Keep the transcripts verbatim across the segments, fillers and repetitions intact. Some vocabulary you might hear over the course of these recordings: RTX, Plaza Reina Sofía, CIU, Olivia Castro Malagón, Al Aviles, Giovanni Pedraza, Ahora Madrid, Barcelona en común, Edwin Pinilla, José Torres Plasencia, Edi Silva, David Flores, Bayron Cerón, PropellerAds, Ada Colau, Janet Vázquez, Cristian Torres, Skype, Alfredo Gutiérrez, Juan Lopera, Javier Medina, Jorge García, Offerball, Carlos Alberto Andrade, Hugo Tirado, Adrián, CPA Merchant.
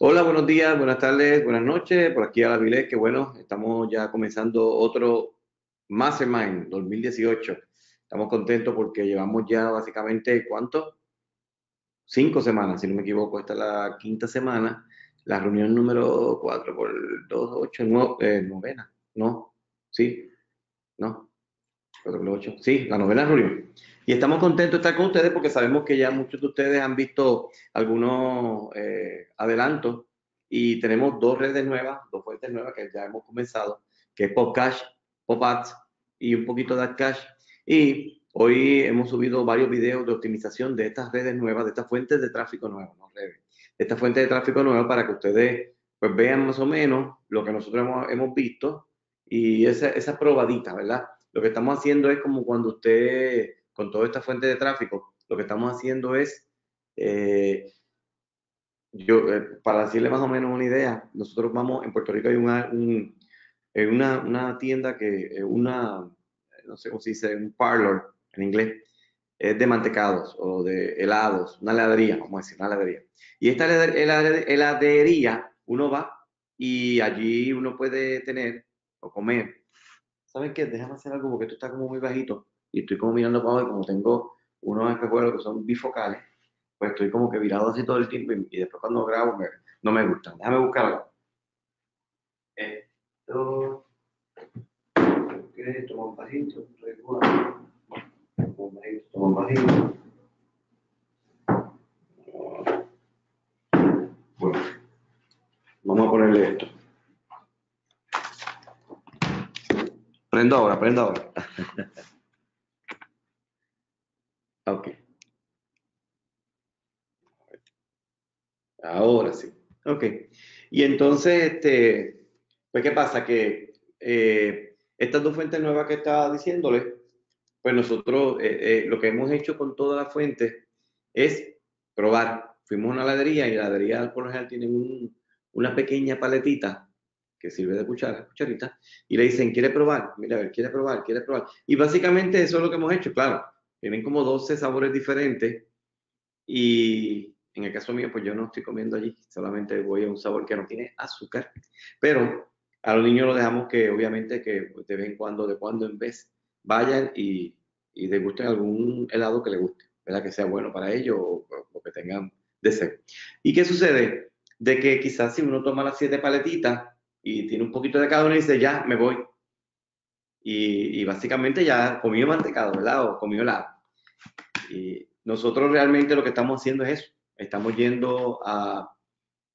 Hola, buenos días, buenas tardes, buenas noches. Por aquí a la Vilés, que bueno, estamos ya comenzando otro Mastermind dos mil dieciocho. Estamos contentos porque llevamos ya básicamente, ¿cuánto? Cinco semanas, si no me equivoco. Esta es la quinta semana, la reunión número cuatro por dos, ocho, nueve, eh, novena. No, sí, no, cuatro por ocho. Sí, la novena reunión. Y estamos contentos de estar con ustedes porque sabemos que ya muchos de ustedes han visto algunos eh, adelantos y tenemos dos redes nuevas, dos fuentes nuevas que ya hemos comenzado, que es PopCash, PopAds y un poquito de AdCash. Y hoy hemos subido varios videos de optimización de estas redes nuevas, de estas fuentes de tráfico nuevas, no redes, de estas fuentes de tráfico nuevas para que ustedes pues vean más o menos lo que nosotros hemos, hemos visto y esa, esa probadita, ¿verdad? Lo que estamos haciendo es como cuando usted... con toda esta fuente de tráfico, lo que estamos haciendo es, eh, yo, eh, para decirle más o menos una idea, nosotros vamos, en Puerto Rico hay una, un, eh, una, una tienda que, eh, una, no sé cómo se dice, un parlor en inglés, es de mantecados o de helados, una heladería, vamos a decir, una heladería. Y esta heladería, uno va y allí uno puede tener o comer. ¿Saben qué? Déjame hacer algo porque tú estás como muy bajito. Y estoy como mirando para abajo y como tengo unos espejuelos que son bifocales, pues estoy como que virado así todo el tiempo y, y después cuando grabo me, no me gustan. Déjame buscarlo. Esto... ¿Qué? Toma un bajito. Bueno, toma un bajito, toma un bajito. Bueno, vamos a ponerle esto. Prendo ahora, prendo ahora. Ok. Ahora sí. Ok. Y entonces, este, pues, ¿qué pasa? Que eh, estas dos fuentes nuevas que estaba diciéndole, pues nosotros eh, eh, lo que hemos hecho con todas las fuentes es probar. Fuimos a una heladería y la heladería por lo general tienen un, una pequeña paletita que sirve de cuchara, cucharita, y le dicen, ¿quiere probar? Mira, a ver, ¿quiere probar? ¿Quiere probar? Y básicamente eso es lo que hemos hecho, claro. Tienen como doce sabores diferentes y en el caso mío, pues yo no estoy comiendo allí, solamente voy a un sabor que no tiene azúcar, pero a los niños los dejamos que obviamente que de vez en cuando, de cuando en vez, vayan y, y degusten algún helado que les guste, ¿verdad? Que sea bueno para ellos o, o que tengan deseo. ¿Y qué sucede? De que quizás si uno toma las siete paletitas y tiene un poquito de cada uno y dice, ya, me voy. Y, y básicamente ya comió mantecado, ¿verdad? O comió helado. Y nosotros realmente lo que estamos haciendo es eso. Estamos yendo a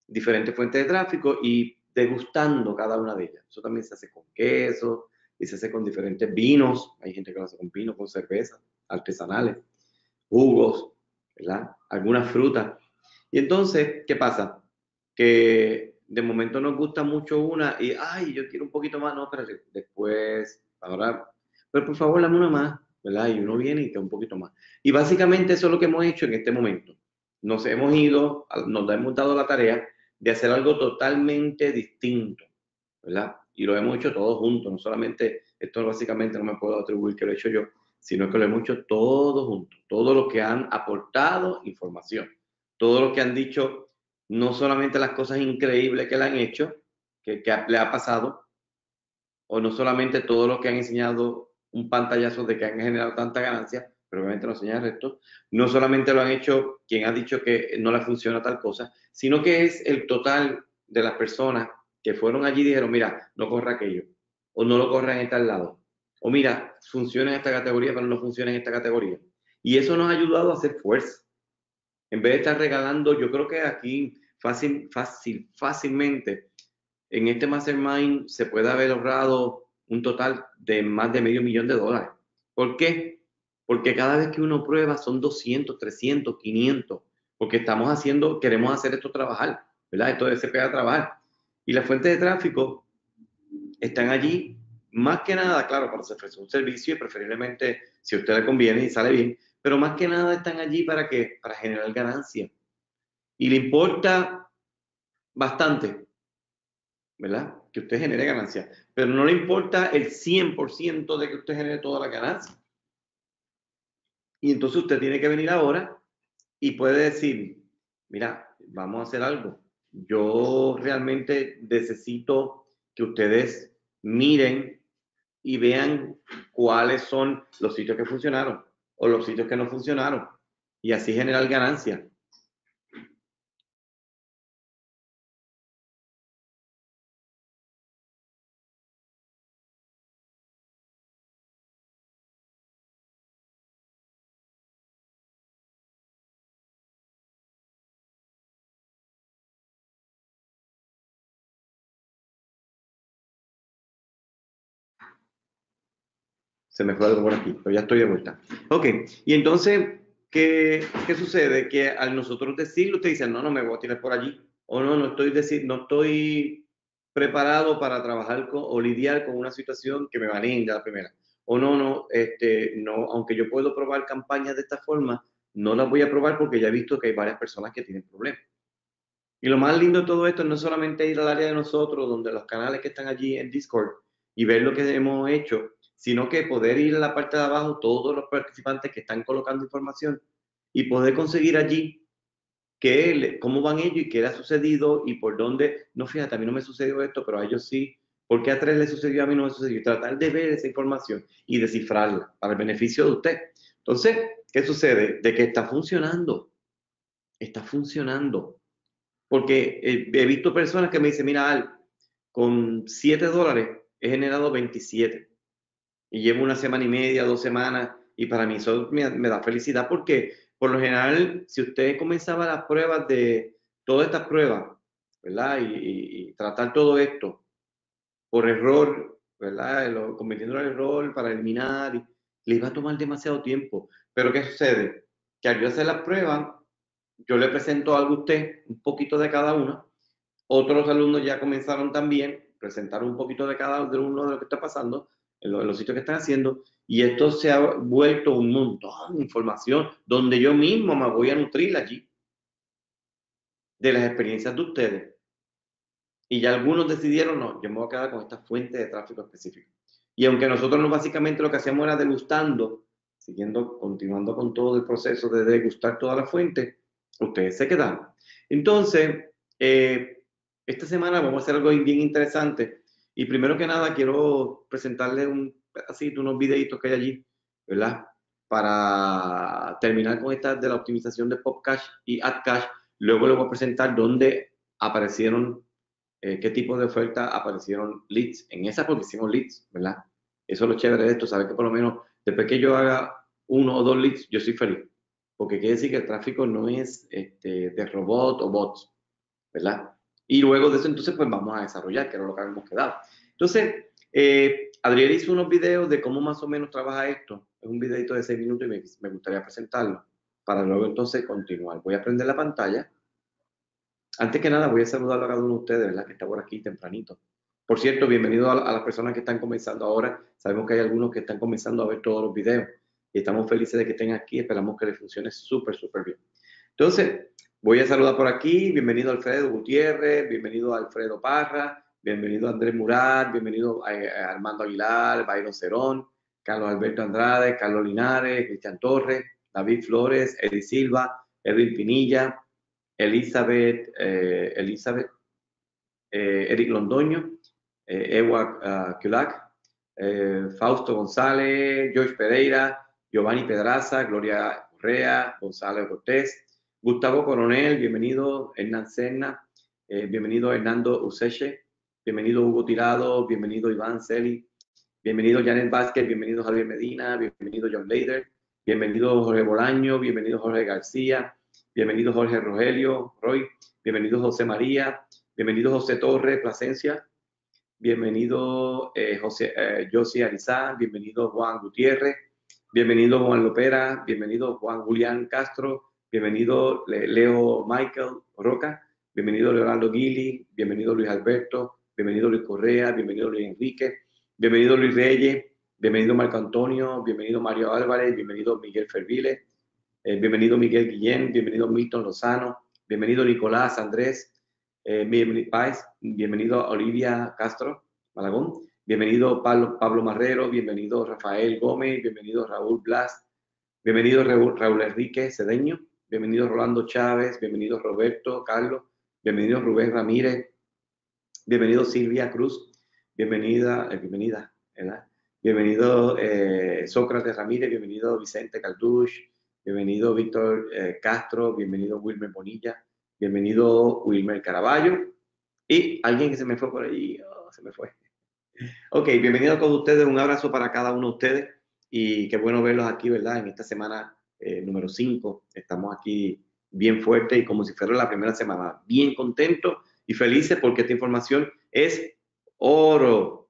diferentes fuentes de tráfico y degustando cada una de ellas. Eso también se hace con queso y se hace con diferentes vinos. Hay gente que lo hace con vino, con cerveza, artesanales, jugos, ¿verdad? Algunas frutas. Y entonces, ¿qué pasa? Que de momento nos gusta mucho una y, ay, yo quiero un poquito más. No, espérate, después, ahora, pero por favor, dame una más. ¿Verdad? Y uno viene y da un poquito más. Y básicamente eso es lo que hemos hecho en este momento. Nos hemos ido, nos hemos dado la tarea de hacer algo totalmente distinto, ¿verdad? Y lo hemos hecho todos juntos, no solamente, esto básicamente no me puedo atribuir que lo he hecho yo, sino que lo hemos hecho todos juntos, todos los que han aportado información, todos los que han dicho no solamente las cosas increíbles que le han hecho, que, que le ha pasado, o no solamente todos los que han enseñado un pantallazo de que han generado tanta ganancia, pero obviamente no señala el resto. No solamente lo han hecho quien ha dicho que no le funciona tal cosa, sino que es el total de las personas que fueron allí y dijeron, mira, no corra aquello, o no lo corra en tal lado, o mira, funciona en esta categoría, pero no funciona en esta categoría. Y eso nos ha ayudado a hacer fuerza. En vez de estar regalando, yo creo que aquí fácil, fácil, fácilmente, en este Mastermind se puede haber ahorrado un total de más de medio millón de dólares. ¿Por qué? Porque cada vez que uno prueba son doscientos, trescientos, quinientos, porque estamos haciendo, queremos hacer esto trabajar, ¿verdad? Esto se pega a trabajar. Y las fuentes de tráfico están allí, más que nada, claro, para ofrecer un servicio y preferiblemente si a usted le conviene y sale bien, pero más que nada están allí para, que, para generar ganancia. Y le importa bastante, ¿verdad? Que usted genere ganancia, pero no le importa el cien por ciento de que usted genere toda la ganancia. Y entonces usted tiene que venir ahora y puede decir, mira, vamos a hacer algo. yo realmente necesito que ustedes miren y vean cuáles son los sitios que funcionaron o los sitios que no funcionaron y así generar ganancias. Se me fue algo por aquí, pero ya estoy de vuelta. Ok, y entonces, ¿qué, qué sucede? Que al nosotros decirlo, usted dice, no, no me voy a tirar por allí, o no, no estoy, decir, no estoy preparado para trabajar con, o lidiar con una situación que me baneen ya la primera, o no, no, este, no, aunque yo puedo probar campañas de esta forma, no las voy a probar porque ya he visto que hay varias personas que tienen problemas. Y lo más lindo de todo esto no es solamente ir al área de nosotros, donde los canales que están allí en Discord, y ver lo que hemos hecho, sino que poder ir a la parte de abajo, todos los participantes que están colocando información y poder conseguir allí qué, cómo van ellos y qué les ha sucedido y por dónde. No, fíjate, a mí no me sucedió esto, pero a ellos sí. ¿Por qué a tres les sucedió, a mí no me sucedió? Tratar de ver esa información y descifrarla para el beneficio de usted. Entonces, ¿qué sucede? De que está funcionando. Está funcionando. Porque he visto personas que me dicen, mira, Al, con siete dólares he generado veintisiete. Y llevo una semana y media, dos semanas, y para mí eso me, me da felicidad porque, por lo general, si usted comenzaba las pruebas de, todas estas pruebas, ¿verdad? Y, y, y tratar todo esto por error, ¿verdad? Lo, convirtiéndolo en error para eliminar, y, le iba a tomar demasiado tiempo. Pero ¿qué sucede? Que al yo hacer las pruebas, yo le presento algo a usted, un poquito de cada una. Otros alumnos ya comenzaron también, presentaron un poquito de cada uno de lo que está pasando, en los, en los sitios que están haciendo, y esto se ha vuelto un montón de información donde yo mismo me voy a nutrir allí de las experiencias de ustedes. Y ya algunos decidieron, no, yo me voy a quedar con esta fuente de tráfico específico. Y aunque nosotros no, básicamente lo que hacíamos era degustando, siguiendo, continuando con todo el proceso de degustar toda la fuente, ustedes se quedaron. Entonces, eh, esta semana vamos a hacer algo bien interesante. Y primero que nada, quiero presentarles un pedacito, unos videitos que hay allí, ¿verdad? Para terminar con esta de la optimización de PopCash y AdCash. Luego les voy a presentar dónde aparecieron, eh, qué tipo de oferta aparecieron leads. En esa porque hicimos leads, ¿verdad? Eso es lo chévere de esto, saber que por lo menos después que yo haga uno o dos leads, yo soy feliz. Porque quiere decir que el tráfico no es este, de robot o bots, ¿verdad? Y luego de eso, entonces, pues vamos a desarrollar, que era lo que habíamos quedado. Entonces, eh, Adriel hizo unos videos de cómo más o menos trabaja esto. Es un videito de seis minutos y me, me gustaría presentarlo para luego, entonces, continuar. Voy a prender la pantalla. Antes que nada, voy a saludar a cada uno de ustedes, ¿verdad? Que está por aquí tempranito. Por cierto, bienvenido a, a las personas que están comenzando ahora. Sabemos que hay algunos que están comenzando a ver todos los videos. Y estamos felices de que estén aquí. Esperamos que les funcione súper, súper bien. Entonces, voy a saludar por aquí, bienvenido Alfredo Gutiérrez, bienvenido Alfredo Parra, bienvenido Andrés Murat, bienvenido a, a Armando Aguilar, Bayron Cerón, Carlos Alberto Andrade, Carlos Linares, Cristian Torres, David Flores, Edi Silva, Edwin Pinilla, Elizabeth, eh, Elizabeth eh, Eric Londoño, eh, Ewa uh, Culac, eh, Fausto González, George Pereira, Giovanni Pedraza, Gloria Correa, Gonzalo Cortés, Gustavo Coronel, bienvenido. Hernán Serna, eh, bienvenido Hernando Useche, bienvenido Hugo Tirado, bienvenido Iván Celi, bienvenido Janet Vázquez, bienvenido Javier Medina, bienvenido John Leider, bienvenido Jorge Bolaño, bienvenido Jorge García, bienvenido Jorge Rogelio Roy, bienvenido José María, bienvenido José Torres Plasencia, bienvenido eh, José eh, José Arizá, bienvenido Juan Gutiérrez, bienvenido Juan Lopera, bienvenido Juan Julián Castro, bienvenido Leo Michael Roca, bienvenido Leonardo Guili, bienvenido Luis Alberto, bienvenido Luis Correa, bienvenido Luis Enrique, bienvenido Luis Reyes, bienvenido Marco Antonio, bienvenido Mario Álvarez, bienvenido Miguel Ferviles, eh, bienvenido Miguel Guillén, bienvenido Milton Lozano, bienvenido Nicolás Andrés, eh, bienvenido Páez, bienvenido Olivia Castro Malagón, bienvenido Pablo, Pablo Marrero, bienvenido Rafael Gómez, bienvenido Raúl Blas, bienvenido Raúl, Raúl Enrique Cedeño, bienvenido Rolando Chávez, bienvenido Roberto, Carlos, bienvenido Rubén Ramírez, bienvenido Silvia Cruz, bienvenida, eh, bienvenida, ¿verdad? Bienvenido eh, Sócrates Ramírez, bienvenido Vicente Caldush, bienvenido Víctor eh, Castro, bienvenido Wilmer Bonilla, bienvenido Wilmer Caraballo, y alguien que se me fue por allí, oh, se me fue. Ok, bienvenido con ustedes, un abrazo para cada uno de ustedes, y qué bueno verlos aquí, ¿verdad? En esta semana eh, número cinco, estamos aquí bien fuerte y como si fuera la primera semana, bien contentos y felices porque esta información es oro.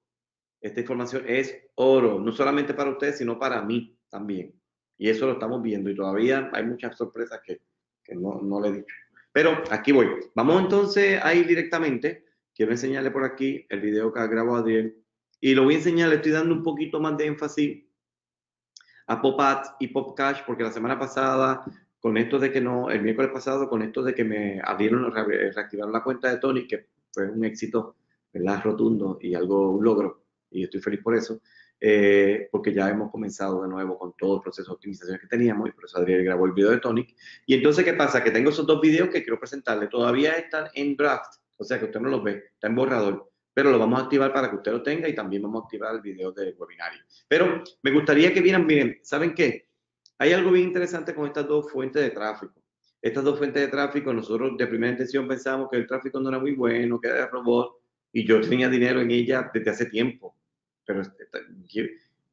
Esta información es oro, no solamente para ustedes, sino para mí también. Y eso lo estamos viendo y todavía hay muchas sorpresas que, que no, no le he dicho. Pero aquí voy. Vamos entonces a ir directamente. Quiero enseñarle por aquí el video que grabó Adriel. Y lo voy a enseñar, le estoy dando un poquito más de énfasis a PopAds y PopCash porque la semana pasada... Con esto de que no, el miércoles pasado, con esto de que me abrieron, reactivaron la cuenta de Tonic, que fue un éxito, ¿verdad? Rotundo y algo, un logro, y estoy feliz por eso, eh, porque ya hemos comenzado de nuevo con todo el proceso de optimización que teníamos, y por eso Adriel grabó el video de Tonic. Y entonces, ¿qué pasa? Que tengo esos dos videos que quiero presentarles, todavía están en draft, o sea que usted no los ve, está en borrador, pero lo vamos a activar para que usted lo tenga, y también vamos a activar el video de webinario. Pero me gustaría que vieran, miren, ¿saben qué? Hay algo bien interesante con estas dos fuentes de tráfico. Estas dos fuentes de tráfico, nosotros de primera intención pensábamos que el tráfico no era muy bueno, que era el robot, y yo tenía dinero en ella desde hace tiempo. Pero yo,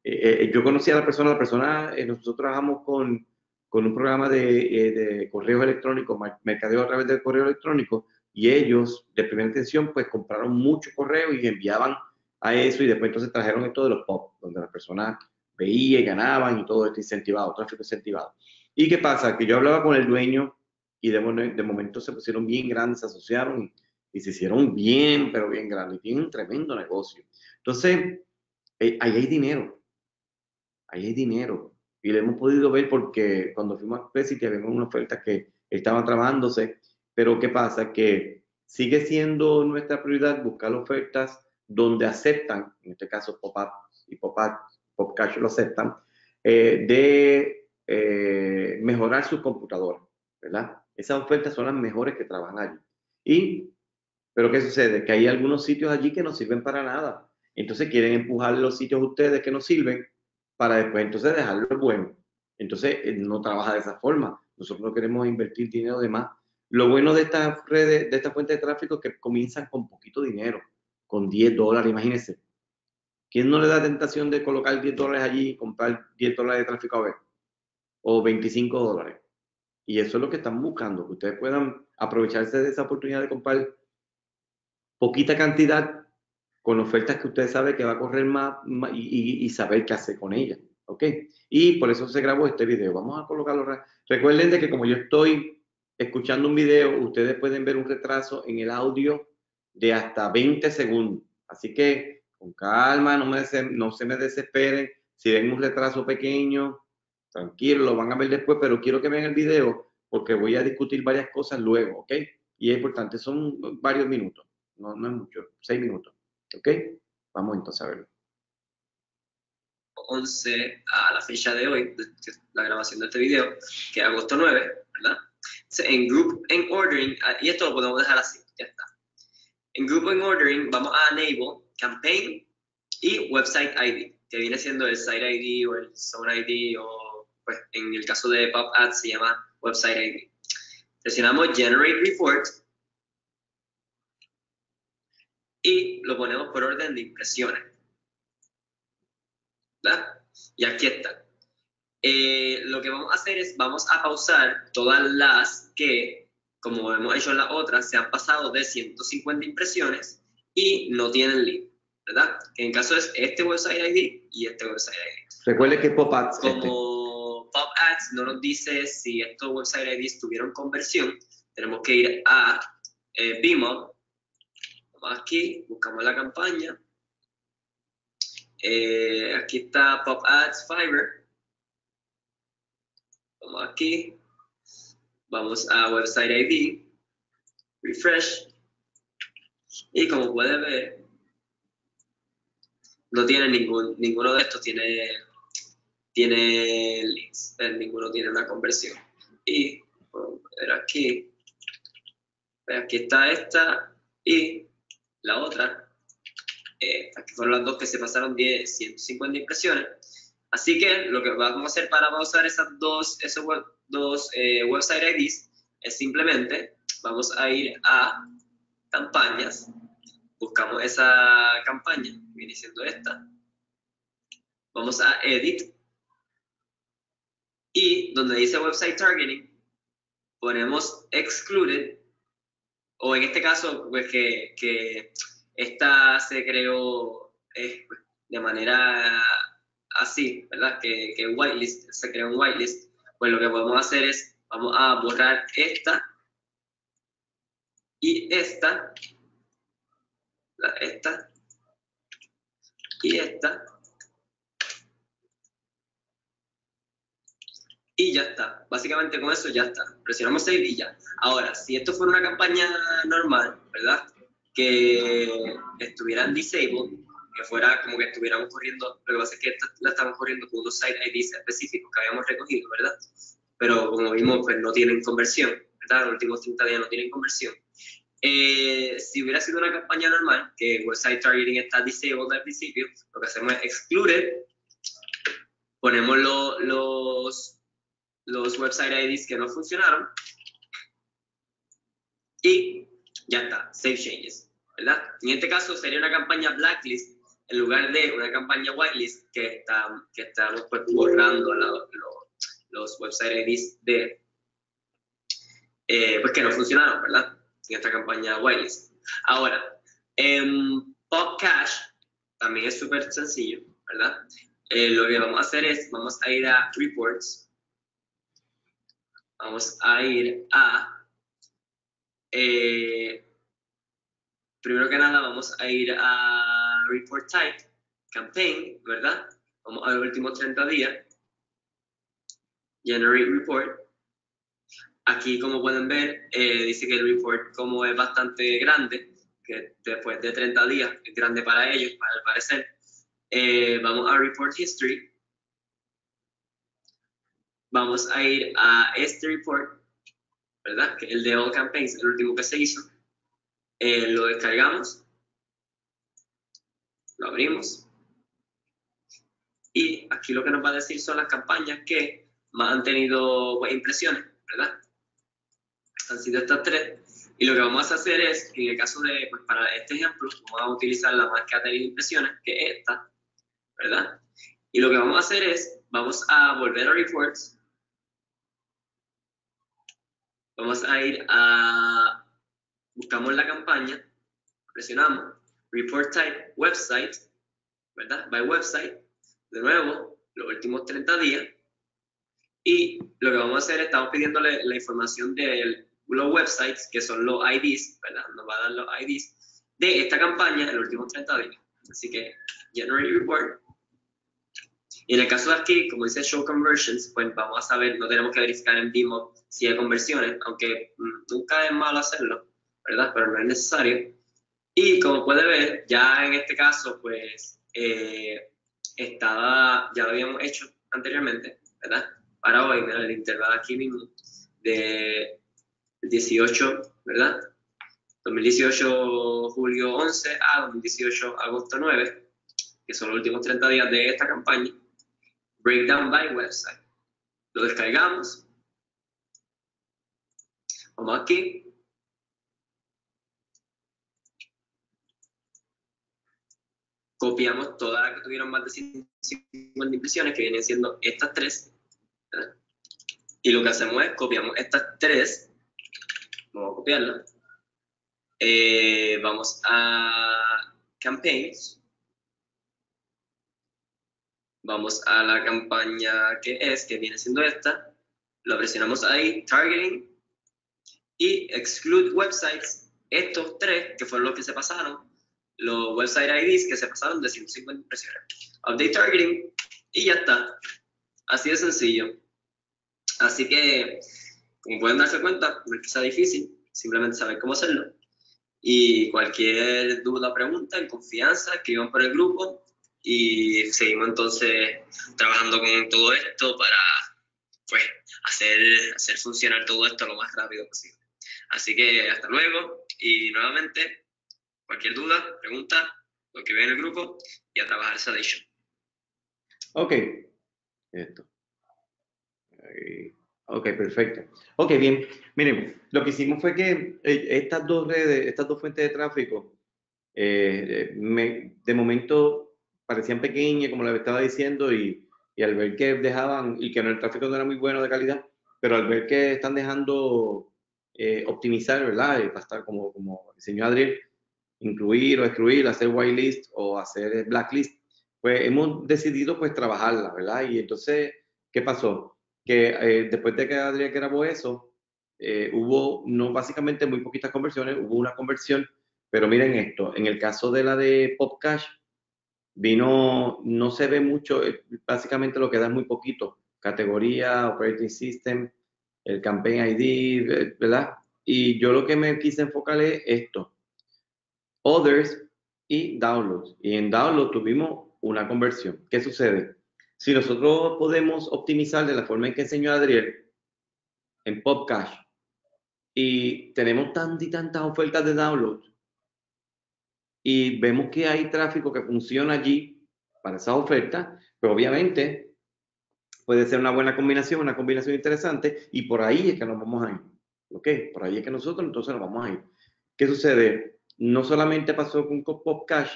eh, yo conocí a la persona, la persona, eh, nosotros trabajamos con, con un programa de, eh, de correos electrónicos, mercadeo a través del correo electrónico, y ellos de primera intención pues compraron muchos correos y enviaban a eso, y después entonces trajeron esto de los pop, donde las personas... veía y ganaban y todo esto incentivado, tráfico incentivado. ¿Y qué pasa? Que yo hablaba con el dueño y de, de momento se pusieron bien grandes, se asociaron y se hicieron bien, pero bien grandes. Y tienen un tremendo negocio. Entonces, eh, ahí hay dinero. Ahí hay dinero. Y lo hemos podido ver porque cuando fuimos a Express había una oferta que estaba trabándose. Pero ¿qué pasa? Que sigue siendo nuestra prioridad buscar ofertas donde aceptan, en este caso pop-up y pop-up, PopCash lo aceptan, eh, de eh, mejorar sus computadoras, ¿verdad? Esas ofertas son las mejores que trabajan allí. Y, pero ¿qué sucede? Que hay algunos sitios allí que no sirven para nada. Entonces quieren empujar los sitios ustedes que no sirven para después entonces dejarlo bueno. Entonces eh, no trabaja de esa forma. Nosotros no queremos invertir dinero de más. Lo bueno de estas redes, de esta fuente de tráfico es que comienzan con poquito dinero, con diez dólares, imagínense. ¿Quién no le da tentación de colocar diez dólares allí y comprar diez dólares de tráfico a ver? O veinticinco dólares. Y eso es lo que están buscando, que ustedes puedan aprovecharse de esa oportunidad de comprar poquita cantidad con ofertas que ustedes saben que va a correr más, más y, y, y saber qué hacer con ellas. ¿Ok? Y por eso se grabó este video. Vamos a colocarlo. Recuerden de que como yo estoy escuchando un video, ustedes pueden ver un retraso en el audio de hasta veinte segundos. Así que... con calma, no, me no se me desesperen. Si ven un retraso pequeño, tranquilo, lo van a ver después, pero quiero que vean el video porque voy a discutir varias cosas luego, ¿ok? Y es importante, son varios minutos, no, no es mucho, seis minutos, ¿ok? Vamos entonces a verlo. once a la fecha de hoy, la grabación de este video, que es agosto nueve, ¿verdad? En Group and Ordering, y esto lo podemos dejar así, ya está. En Group and Ordering vamos a Enable Campaign y Website I D, que viene siendo el Site I D o el Zone I D, o pues en el caso de PopAds se llama Website I D. Seleccionamos Generate Report y lo ponemos por orden de impresiones, ¿verdad? Y aquí está. Eh, lo que vamos a hacer es, vamos a pausar todas las que, como hemos hecho en las otras, se han pasado de ciento cincuenta impresiones y no tienen link, ¿verdad? En el caso es este website I D y este website I D. Recuerde que PopAds... Como este. PopAds no nos dice si estos website I Ds tuvieron conversión, tenemos que ir a eh, B M O. Vamos aquí, buscamos la campaña. Eh, aquí está PopAds Fiverr. Vamos aquí. Vamos a website I D. Refresh. Y como puedes ver, no tiene ningún, ninguno de estos tiene, tiene links, ninguno tiene una conversión. Y podemos ver aquí, Aquí está esta y la otra. Eh, aquí fueron las dos que se pasaron diez, ciento cincuenta impresiones. Así que lo que vamos a hacer para usar esas dos, esos web, dos eh, website I Ds es simplemente vamos a ir a campañas. Buscamos esa campaña, viene siendo esta. Vamos a Edit. Y donde dice Website Targeting, ponemos Excluded. O en este caso, pues que, que esta se creó eh, de manera así, ¿verdad? Que, que whitelist, se creó un whitelist. Pues lo que podemos hacer es, vamos a borrar esta y esta. La, esta y esta y ya está. Básicamente con eso ya está. Presionamos save y ya. Ahora, si esto fuera una campaña normal, ¿verdad? Que estuviera en disabled, que fuera como que estuviéramos corriendo, lo que pasa es que esta la estamos corriendo con unos site I Ds específicos que habíamos recogido, ¿verdad? Pero como vimos, pues no tienen conversión, ¿verdad? En los últimos treinta días no tienen conversión. Eh, si hubiera sido una campaña normal, que Website Targeting está disabled al principio, lo que hacemos es excluded, ponemos lo, los, los Website I Ds que no funcionaron y ya está, Save Changes, ¿verdad? En este caso sería una campaña Blacklist en lugar de una campaña Whitelist que estamos que está borrando la, lo, los Website I Ds de, eh, pues que no funcionaron, ¿verdad? En esta campaña whitelist. Ahora, en PopCash también es súper sencillo, ¿verdad? Eh, lo que vamos a hacer es, vamos a ir a Reports. Vamos a ir a... Eh, primero que nada, vamos a ir a Report Type, Campaign, ¿verdad? Vamos a los últimos treinta días. Generate Report. Aquí, como pueden ver, eh, dice que el report, como es bastante grande, que después de treinta días es grande para ellos, para el parecer. Eh, vamos a Report History. Vamos a ir a este report, ¿verdad? Que el de All Campaigns, el último que se hizo. Eh, lo descargamos. Lo abrimos. Y aquí lo que nos va a decir son las campañas que más han tenido pues, impresiones, ¿verdad? Han sido estas tres, y lo que vamos a hacer es, en el caso de, pues para este ejemplo, vamos a utilizar la más que ha tenido impresiones, que es esta, ¿verdad? Y lo que vamos a hacer es, vamos a volver a Reports, vamos a ir a, buscamos la campaña, presionamos, Report Type, Website, ¿verdad? By Website, de nuevo, los últimos treinta días, y lo que vamos a hacer, estamos pidiéndole la información de los websites, que son los I Ds, ¿verdad? Nos va a dar los I Ds de esta campaña en los últimos treinta días. Así que, Generate Report. Y en el caso de aquí, como dice Show Conversions, pues vamos a saber, no tenemos que verificar en B M O si hay conversiones, aunque nunca es malo hacerlo, ¿verdad? Pero no es necesario. Y como puede ver, ya en este caso, pues, eh, estaba, ya lo habíamos hecho anteriormente, ¿verdad? Para hoy, mira, el intervalo aquí mismo de dieciocho, ¿verdad? dos mil dieciocho, julio once a dos mil dieciocho, agosto nueve, que son los últimos treinta días de esta campaña. Breakdown by website. Lo descargamos. Vamos aquí. Copiamos todas las que tuvieron más de ciento cincuenta impresiones, que vienen siendo estas tres. Y lo que hacemos es copiamos estas tres, vamos a copiarlas, eh, vamos a Campaigns, vamos a la campaña que es, que viene siendo esta, lo presionamos ahí, Targeting, y Exclude Websites, estos tres que fueron los que se pasaron, los Website I Ds que se pasaron de ciento cincuenta impresiones. Update Targeting, y ya está. Así de sencillo. Así que, como pueden darse cuenta, no es que sea difícil, simplemente saber cómo hacerlo. Y cualquier duda o pregunta, en confianza, escriban por el grupo y seguimos entonces trabajando con todo esto para pues, hacer, hacer funcionar todo esto lo más rápido posible. Así que hasta luego y nuevamente, cualquier duda, pregunta, lo que ve en el grupo y a trabajar esa edición. Ok. Esto. Ahí. Ok, perfecto. Ok, bien. Miren, lo que hicimos fue que estas dos redes, estas dos fuentes de tráfico, eh, me, de momento parecían pequeñas, como les estaba diciendo, y, y al ver que dejaban, y que el tráfico no era muy bueno de calidad, pero al ver que están dejando eh, optimizar, ¿verdad? Y pasar como, como enseñó Adriel, incluir o excluir, hacer whitelist o hacer blacklist, pues hemos decidido pues trabajarla, ¿verdad? Y entonces, ¿qué pasó? Que eh, después de que Adrián grabó eso, eh, hubo, no básicamente muy poquitas conversiones, hubo una conversión, pero miren esto, en el caso de la de PopCash, vino, no se ve mucho, eh, básicamente lo que da es muy poquito, categoría, operating system, el campaign I D, ¿verdad? Y yo lo que me quise enfocar es esto, others y downloads, y en downloads tuvimos una conversión. ¿Qué sucede? Si nosotros podemos optimizar de la forma en que enseñó Adriel en PopCash y tenemos tantas y tantas ofertas de download y vemos que hay tráfico que funciona allí para esas ofertas, pues obviamente puede ser una buena combinación, una combinación interesante, y por ahí es que nos vamos a ir. ¿Ok? Por ahí es que nosotros entonces nos vamos a ir. ¿Qué sucede? No solamente pasó con, con PopCash,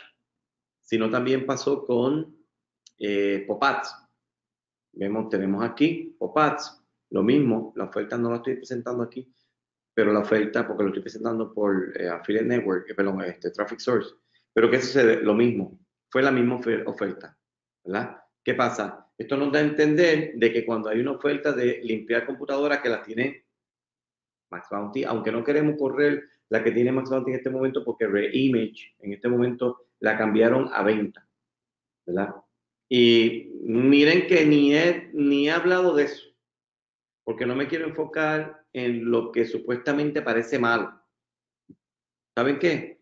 sino también pasó con Eh, PopAds. Vemos, tenemos aquí PopAds, lo mismo, la oferta no la estoy presentando aquí, pero la oferta, porque lo estoy presentando por eh, Affiliate Network, eh, perdón, este, Traffic Source. Pero ¿qué sucede? Lo mismo, fue la misma oferta, ¿verdad? ¿Qué pasa? Esto nos da a entender de que cuando hay una oferta de limpiar computadoras que las tiene MaxBounty, aunque no queremos correr la que tiene MaxBounty en este momento, porque Reimage en este momento la cambiaron a venta, ¿verdad? Y miren que ni he, ni he hablado de eso, porque no me quiero enfocar en lo que supuestamente parece malo. ¿Saben qué?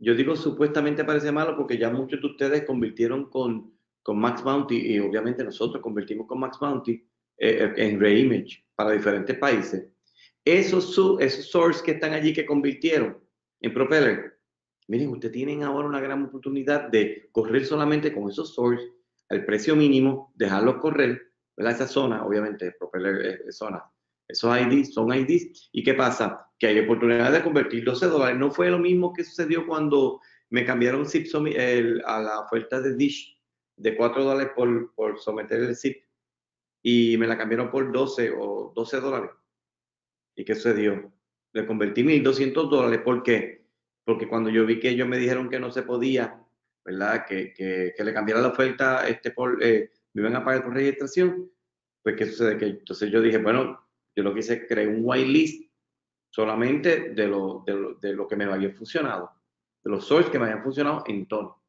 Yo digo supuestamente parece malo porque ya muchos de ustedes convirtieron con, con MaxBounty, y obviamente nosotros convertimos con MaxBounty eh, en Reimage para diferentes países. Esos, sub, esos source que están allí que convirtieron en Propeller, miren, ustedes tienen ahora una gran oportunidad de correr solamente con esos source, el precio mínimo, dejarlos correr, ¿verdad? Esa zona, obviamente, Propeller eh, zona. Esos I Ds son I Ds. ¿Y qué pasa? Que hay oportunidad de convertir doce dólares. No fue lo mismo que sucedió cuando me cambiaron zip el, a la oferta de Dish de cuatro dólares por, por someter el zip. Y me la cambiaron por doce o doce dólares. ¿Y qué sucedió? Le convertí mil doscientos dólares. ¿Por qué? Porque cuando yo vi que ellos me dijeron que no se podía, ¿verdad? Que, que, que le cambiara la oferta, este, por, eh, me iban a pagar por registración, pues ¿qué sucede? Que entonces yo dije, bueno, yo lo que hice es crear un whitelist solamente de lo, de, lo, de lo que me había funcionado, de los source que me habían funcionado en tono,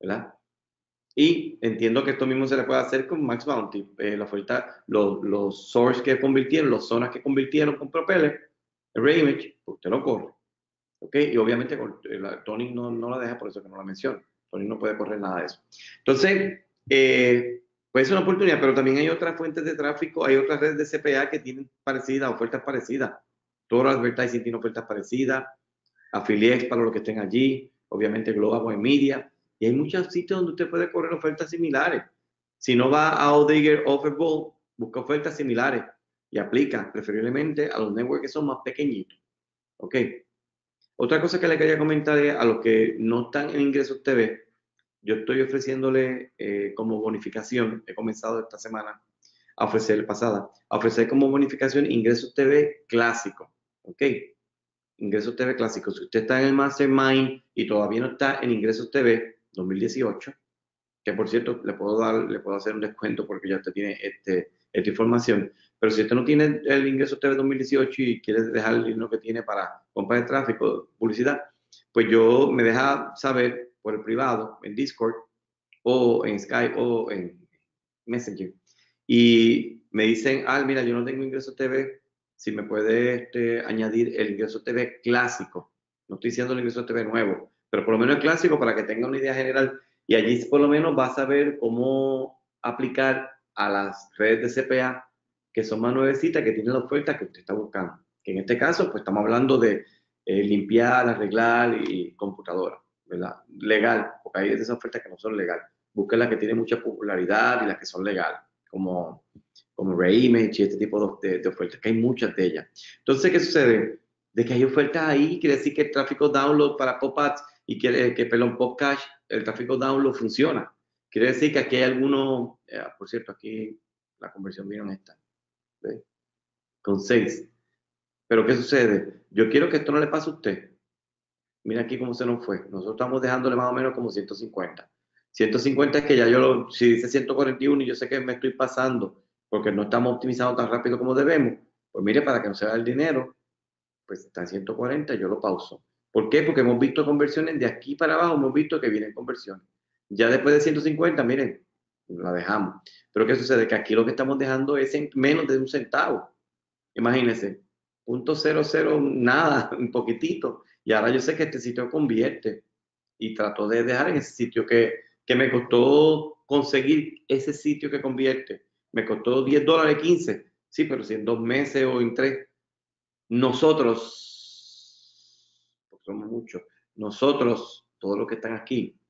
¿verdad? Y entiendo que esto mismo se le puede hacer con MaxBounty, eh, la oferta, los, los source que convirtieron, las zonas que convirtieron con Propeller, el Reimage, usted lo corre, ¿ok? Y obviamente la Tonic no, no la deja, por eso que no la menciono. No puede correr nada de eso. Entonces, eh, pues es una oportunidad, pero también hay otras fuentes de tráfico, hay otras redes de C P A que tienen parecidas, ofertas parecidas. Todo advertising tiene ofertas parecidas, affiliates para los que estén allí, obviamente Global Way Media, y hay muchos sitios donde usted puede correr ofertas similares. Si no va a Odigger Offerball, busca ofertas similares y aplica, preferiblemente a los networks que son más pequeñitos. ¿Ok? Otra cosa que le quería comentar es a los que no están en Ingresos T V, yo estoy ofreciéndole eh, como bonificación, he comenzado esta semana a ofrecer, pasada, a ofrecer como bonificación Ingresos T V Clásico, ¿ok? Ingresos T V Clásico. Si usted está en el Mastermind y todavía no está en Ingresos T V dos mil dieciocho, que por cierto, le puedo dar, le puedo hacer un descuento porque ya usted tiene este, esta información, pero si usted no tiene el Ingresos T V dos mil dieciocho y quiere dejar el dinero que tiene para compra de tráfico, publicidad, pues yo me deja saber por el privado, en Discord, o en Skype, o en Messenger. Y me dicen, ah, mira, yo no tengo Ingresos T V, si me puede este, añadir el Ingresos T V Clásico. No estoy diciendo el Ingresos T V nuevo, pero por lo menos el clásico para que tenga una idea general. Y allí por lo menos va a saber cómo aplicar a las redes de C P A que son más nuevecitas, que tienen la oferta que usted está buscando. que en este caso pues estamos hablando de eh, limpiar, arreglar y computadora, ¿verdad? Legal, porque hay de esas ofertas que no son legales. Busquen las que tienen mucha popularidad y las que son legales, como, como Reimage y este tipo de, de ofertas, que hay muchas de ellas. Entonces, ¿qué sucede? De que hay ofertas ahí, quiere decir que el tráfico download para PopAds y que, que perdón, PopCash, el tráfico download funciona. Quiere decir que aquí hay algunos, eh, por cierto, aquí la conversión vino en esta, ¿sí? Con seis. Pero ¿qué sucede? Yo quiero que esto no le pase a usted. Mira aquí cómo se nos fue. Nosotros estamos dejándole más o menos como ciento cincuenta. ciento cincuenta es que ya yo, lo, si dice ciento cuarenta y uno y yo sé que me estoy pasando porque no estamos optimizando tan rápido como debemos, pues mire, para que no se vaya el dinero, pues está en ciento cuarenta, yo lo pauso. ¿Por qué? Porque hemos visto conversiones de aquí para abajo, hemos visto que vienen conversiones. Ya después de ciento cincuenta, miren, la dejamos. Pero ¿qué sucede? Que aquí lo que estamos dejando es en menos de un centavo. Imagínense, punto cero cero nada, un poquitito. Y ahora yo sé que este sitio convierte. Y trato de dejar en ese sitio que, que me costó conseguir ese sitio que convierte. Me costó diez dólares, quince. Sí, pero si en dos meses o en tres, nosotros... somos muchos. Nosotros, todos los que están aquí,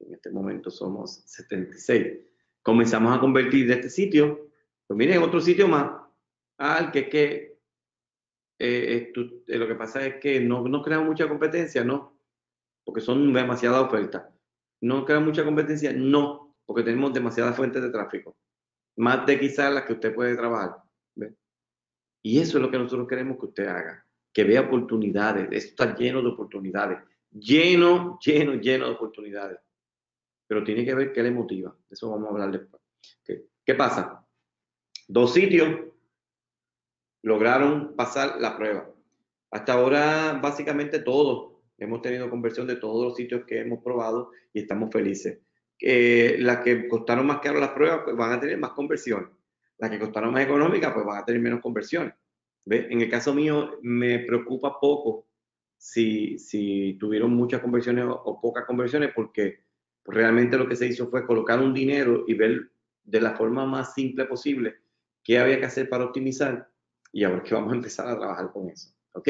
en este momento somos setenta y seis, comenzamos a convertir de este sitio, pues miren, otro sitio más, al que, que eh, esto, eh, lo que pasa es que no, no crean mucha competencia, no, porque son demasiadas ofertas. No crean mucha competencia, no, porque tenemos demasiadas fuentes de tráfico, más de quizás las que usted puede trabajar. ¿Ve? Y eso es lo que nosotros queremos que usted haga. Que vea oportunidades. Esto está lleno de oportunidades. Lleno, lleno, lleno de oportunidades. Pero tiene que ver qué le motiva. De eso vamos a hablar después. ¿Qué, qué pasa? Dos sitios lograron pasar la prueba. Hasta ahora, básicamente todos. Hemos tenido conversión de todos los sitios que hemos probado y estamos felices. Eh, las que costaron más caro las pruebas, pues van a tener más conversiones. Las que costaron más económicas, pues van a tener menos conversiones. ¿Ve? En el caso mío, me preocupa poco si, si tuvieron muchas conversiones o, o pocas conversiones, porque realmente lo que se hizo fue colocar un dinero y ver de la forma más simple posible qué había que hacer para optimizar, y ahora que vamos a empezar a trabajar con eso. ¿Ok?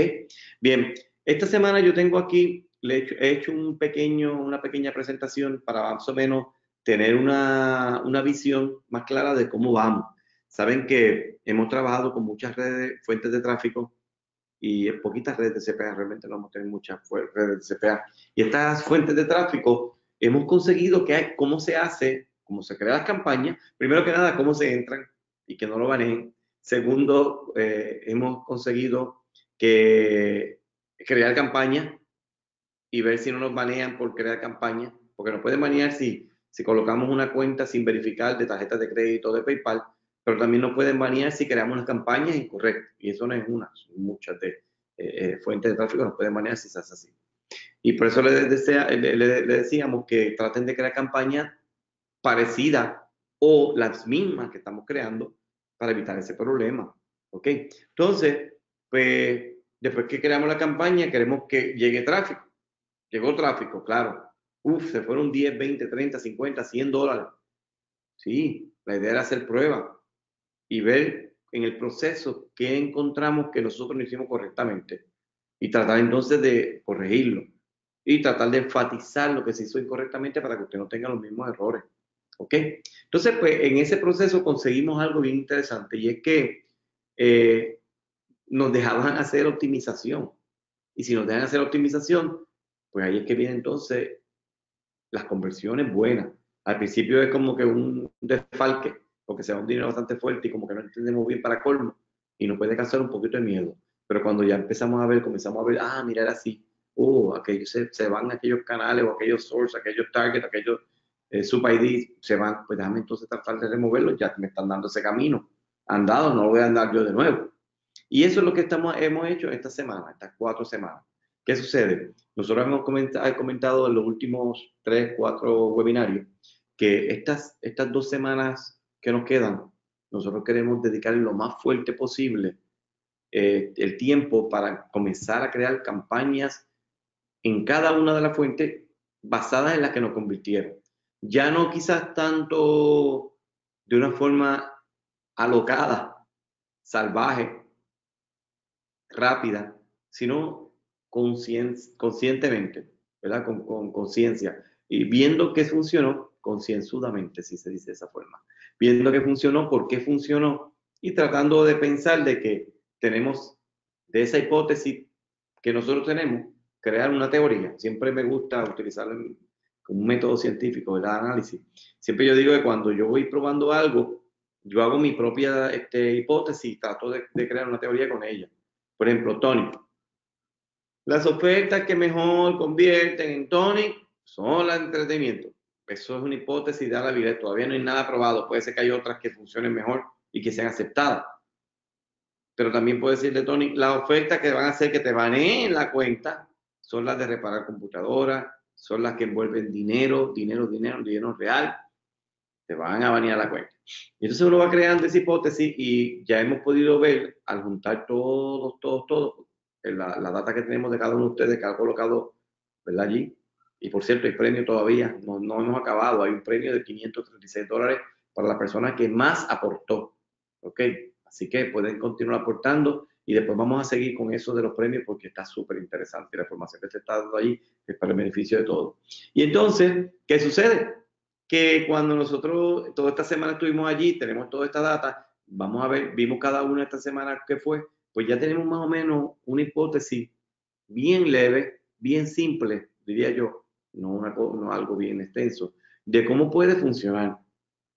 Bien, esta semana yo tengo aquí, le he hecho, he hecho un pequeño, una pequeña presentación para más o menos tener una, una visión más clara de cómo vamos. Saben que hemos trabajado con muchas redes, fuentes de tráfico y poquitas redes de C P A. Realmente no hemos tenido muchas redes de C P A. Y estas fuentes de tráfico hemos conseguido que hay, cómo se hace, cómo se crean las campañas. Primero que nada, cómo se entran y que no lo manejen. Segundo, eh, hemos conseguido que crear campañas y ver si no nos banean por crear campañas. Porque nos pueden banear si, si colocamos una cuenta sin verificar de tarjetas de crédito de PayPal. Pero también nos pueden banear si creamos las campañas incorrectas. Y eso no es una, son muchas de, eh, fuentes de tráfico nos pueden banear si se hace así. Y por eso les, desea, les, les decíamos que traten de crear campañas parecidas o las mismas que estamos creando para evitar ese problema. ¿Ok? Entonces, pues, después que creamos la campaña, queremos que llegue tráfico. Llegó tráfico, claro. Uf, se fueron diez, veinte, treinta, cincuenta, cien dólares. Sí, la idea era hacer pruebas y ver en el proceso qué encontramos que nosotros no hicimos correctamente y tratar entonces de corregirlo y tratar de enfatizar lo que se hizo incorrectamente para que usted no tenga los mismos errores. ¿Ok? Entonces, pues, en ese proceso conseguimos algo bien interesante, y es que eh, nos dejaban hacer optimización, y si nos dejan hacer optimización, pues ahí es que vienen entonces las conversiones buenas. Al principio es como que un desfalque, porque se da un dinero bastante fuerte y como que no entendemos bien para colmo, y nos puede causar un poquito de miedo. Pero cuando ya empezamos a ver, comenzamos a ver, ah, mira, era así, oh, aquellos, se, se van aquellos canales o aquellos source, aquellos target, aquellos eh, sub I D, se van, pues déjame entonces tratar de removerlos, ya me están dando ese camino, andado, no lo voy a andar yo de nuevo. Y eso es lo que estamos, hemos hecho esta semana, estas cuatro semanas. ¿Qué sucede? Nosotros hemos comentado, comentado en los últimos tres, cuatro webinarios, que estas, estas dos semanas que nos quedan, nosotros queremos dedicar lo más fuerte posible eh, el tiempo para comenzar a crear campañas en cada una de las fuentes basadas en las que nos convirtieron. Ya no quizás tanto de una forma alocada, salvaje, rápida, sino conscientemente, ¿verdad? Con conciencia. Y viendo qué funcionó, concienzudamente, si se dice de esa forma. Viendo qué funcionó, por qué funcionó, y tratando de pensar de que tenemos, de esa hipótesis que nosotros tenemos, crear una teoría. Siempre me gusta utilizar como un método científico, ¿verdad? Análisis. Siempre yo digo que cuando yo voy probando algo, yo hago mi propia este, hipótesis y trato de, de crear una teoría con ella. Por ejemplo, Tonic. Las ofertas que mejor convierten en Tonic son las de entretenimiento. Eso es una hipótesis de la vida. Todavía no hay nada probado. Puede ser que hay otras que funcionen mejor y que sean aceptadas. Pero también puede decirle, Tonic, las ofertas que van a hacer que te baneen la cuenta son las de reparar computadoras, son las que envuelven dinero, dinero, dinero, dinero real. Te van a banear la cuenta. Entonces uno va creando esa hipótesis y ya hemos podido ver, al juntar todos, todos, todos, la, la data que tenemos de cada uno de ustedes que ha colocado, ¿verdad? Allí. Y por cierto, hay premio todavía, no, no hemos acabado. Hay un premio de quinientos treinta y seis dólares para la persona que más aportó. ¿Ok? Así que pueden continuar aportando y después vamos a seguir con eso de los premios porque está súper interesante. La información que se está dando ahí es para el beneficio de todos. Y entonces, ¿qué sucede? Que cuando nosotros toda esta semana estuvimos allí, tenemos toda esta data, vamos a ver, vimos cada una esta semana que fue, pues ya tenemos más o menos una hipótesis bien leve, bien simple, diría yo, no, una, no algo bien extenso, de cómo puede funcionar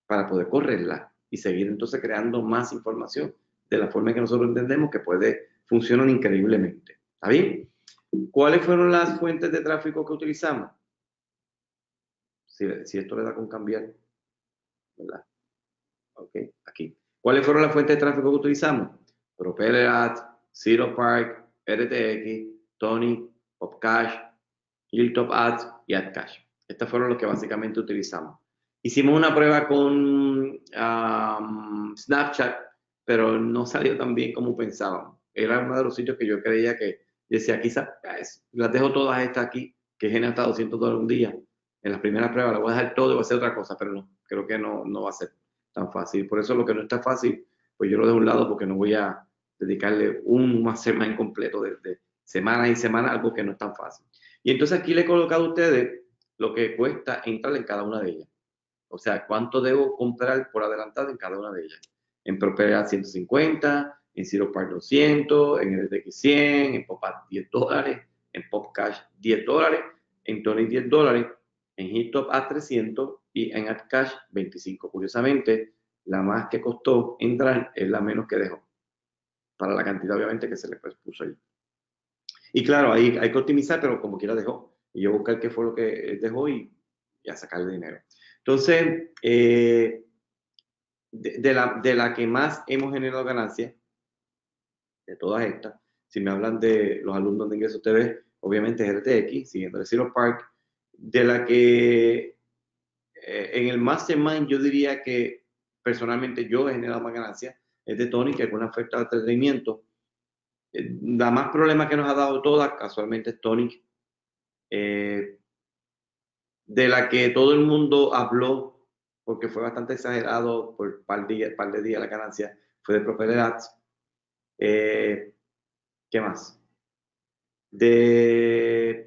para poder correrla y seguir entonces creando más información de la forma que nosotros entendemos que puede funcionar increíblemente. ¿Está bien? ¿Cuáles fueron las fuentes de tráfico que utilizamos? Si, si esto le da con cambiar, ¿verdad? Ok, aquí. ¿Cuáles fueron las fuentes de tráfico que utilizamos? PropellerAds, Zeropark, R T X, Tonic, PopCash, HilltopAds y AdCash. Estas fueron los que básicamente utilizamos. Hicimos una prueba con um, Snapchat, pero no salió tan bien como pensábamos. Era uno de los sitios que yo creía que decía, quizás las dejo todas estas aquí, que generan hasta doscientos dólares un día. En las primeras pruebas la voy a dejar todo y voy a hacer otra cosa, pero no, creo que no, no va a ser tan fácil. Por eso lo que no está fácil, pues yo lo dejo a un lado porque no voy a dedicarle un, una semana completo, desde semana y semana, algo que no es tan fácil. Y entonces aquí le he colocado a ustedes lo que cuesta entrar en cada una de ellas. O sea, cuánto debo comprar por adelantado en cada una de ellas. En PropellerAds ciento cincuenta, en Zeropark doscientos, en R T X cien, en PopAds diez dólares, en PopCash diez dólares, en Tonic diez dólares. En HilltopAds trescientos y en AdCash veinticinco. Curiosamente, la más que costó entrar es la menos que dejó, para la cantidad obviamente que se le puso ahí. Y claro, ahí hay que optimizar, pero como quiera dejó. Y yo buscar qué fue lo que dejó y, y a sacarle dinero. Entonces, eh, de, de, la, de la que más hemos generado ganancias, de todas estas, si me hablan de los alumnos de Ingresos T V, obviamente es R T X, siguiendo el Zeropark. De la que eh, en el Mastermind yo diría que personalmente yo he generado más ganancias, es de Tonic, que es una oferta de entretenimiento. Eh, la más problema que nos ha dado todas casualmente es Tonic. Eh, de la que todo el mundo habló, porque fue bastante exagerado por par, día, par de días la ganancia, fue de PropellerAds. Eh, ¿Qué más? De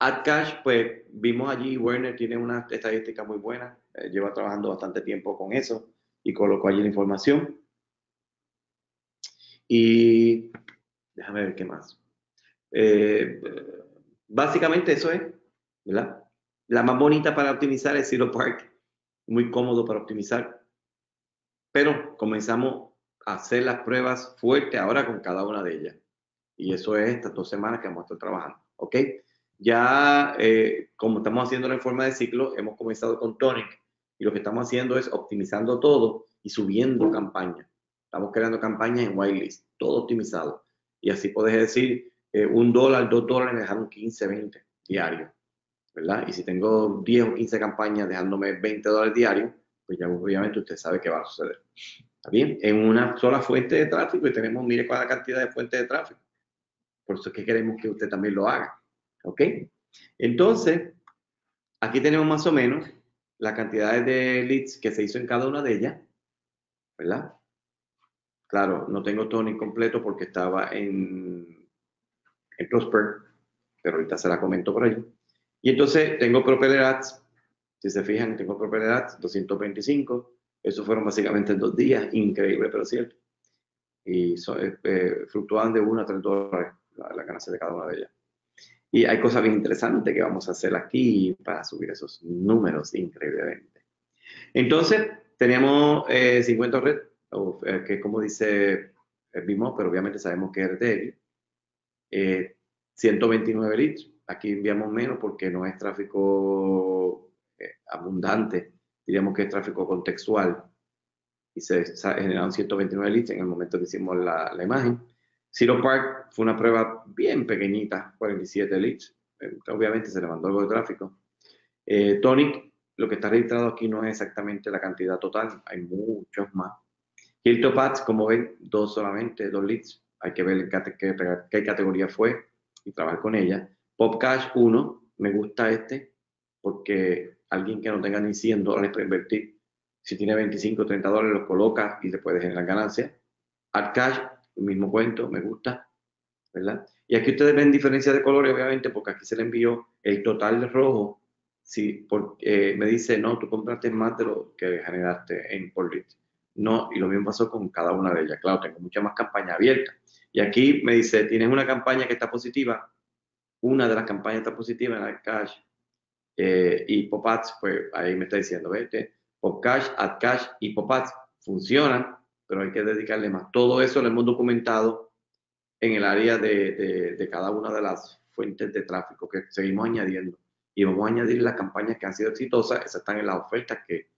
AdCash, pues vimos allí, Werner tiene una estadística muy buena, eh, lleva trabajando bastante tiempo con eso y colocó allí la información. Y déjame ver qué más. Eh, básicamente eso es, ¿verdad? La más bonita para optimizar es Zeropark, muy cómodo para optimizar. Pero comenzamos a hacer las pruebas fuertes ahora con cada una de ellas. Y eso es estas dos semanas que vamos a estar trabajando, ¿ok? Ya, eh, como estamos haciendo en forma de ciclo, hemos comenzado con Tonic y lo que estamos haciendo es optimizando todo y subiendo campañas. Estamos creando campañas en whitelist, todo optimizado. Y así puedes decir, eh, un dólar, dos dólares, dejaron quince, veinte diarios, ¿verdad? Y si tengo diez o quince campañas dejándome veinte dólares diarios, pues ya obviamente usted sabe qué va a suceder. ¿Está bien? En una sola fuente de tráfico y tenemos, mire cuál es la cantidad de fuentes de tráfico. Por eso es que queremos que usted también lo haga. ¿Ok? Entonces, aquí tenemos más o menos las cantidades de leads que se hizo en cada una de ellas, ¿verdad? Claro, no tengo Tonic completo porque estaba en, en Prosper, pero ahorita se la comento por ahí. Y entonces tengo PropellerAds, si se fijan, tengo PropellerAds doscientos veinticinco. Eso fueron básicamente dos días, increíble, pero cierto. Y so, eh, fluctuaban de uno a tres dólares la, la ganancia de cada una de ellas. Y hay cosas bien interesantes que vamos a hacer aquí para subir esos números increíblemente. Entonces, tenemos eh, cincuenta red, o, eh, que como dice B M O, pero obviamente sabemos que es R T X. Eh, ciento veintinueve leads. Aquí enviamos menos porque no es tráfico eh, abundante. Diríamos que es tráfico contextual. Y se generaron ciento veintinueve leads en el momento que hicimos la, la imagen. Zeropark fue una prueba bien pequeñita, cuarenta y siete leads. Eh, obviamente se le mandó algo de tráfico. Eh, Tonic, lo que está registrado aquí no es exactamente la cantidad total. Hay muchos más. HilltopAds, como ven, dos solamente, dos leads. Hay que ver qué, qué, qué categoría fue y trabajar con ella. PopCash, uno. Me gusta este porque alguien que no tenga ni cien dólares para invertir, si tiene veinticinco o treinta dólares, los coloca y le puede generar ganancias. AdCash, el mismo cuento, me gusta, ¿verdad? Y aquí ustedes ven diferencia de colores, obviamente, porque aquí se le envió el total de rojo. Si eh, me dice, no, tú compraste más de lo que generaste en por lead. No, y lo mismo pasó con cada una de ellas. Claro, tengo mucha más campaña abierta. Y aquí me dice, tienes una campaña que está positiva, una de las campañas está positiva en AdCash. Eh, y PopAds, pues ahí me está diciendo, ¿viste? PopCash, AdCash y PopAds funcionan, pero hay que dedicarle más. Todo eso lo hemos documentado en el área de, de, de cada una de las fuentes de tráfico que seguimos añadiendo. Y vamos a añadir las campañas que han sido exitosas, esas están en las ofertas que,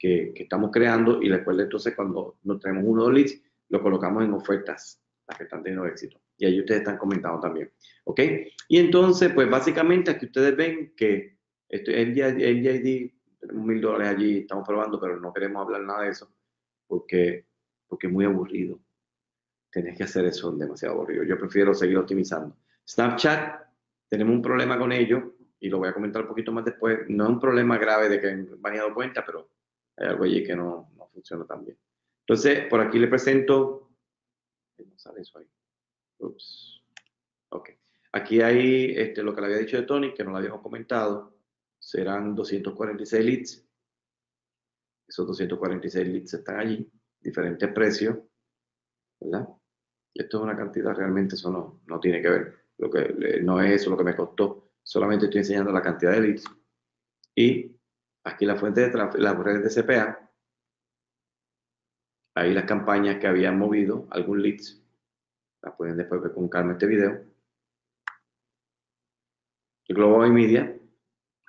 que, que estamos creando. Y después, entonces, cuando nos tenemos uno de leads, lo colocamos en ofertas, las que están teniendo éxito. Y ahí ustedes están comentando también. ¿Ok? Y entonces, pues básicamente aquí ustedes ven que esto, el N G I D, tenemos mil dólares allí, estamos probando, pero no queremos hablar nada de eso porque, porque es muy aburrido. Tenés que hacer eso, es demasiado aburrido. Yo prefiero seguir optimizando. Snapchat, tenemos un problema con ello y lo voy a comentar un poquito más después. No es un problema grave de que han baneado cuenta, pero hay algo allí que no, no funciona tan bien. Entonces, por aquí le presento. No sale eso ahí. Ups. Ok. Aquí hay este, lo que le había dicho de Tonic, que no lo habíamos comentado. Serán doscientos cuarenta y seis leads. Esos doscientos cuarenta y seis leads están allí. Diferentes precios, ¿verdad? Y esto es una cantidad, realmente eso no, no tiene que ver. Lo que, no es eso lo que me costó. Solamente estoy enseñando la cantidad de leads. Y aquí la fuente de tráfico, las redes de C P A. Ahí las campañas que habían movido, algún leads. Las pueden después ver con calma este video. El Global Way Media.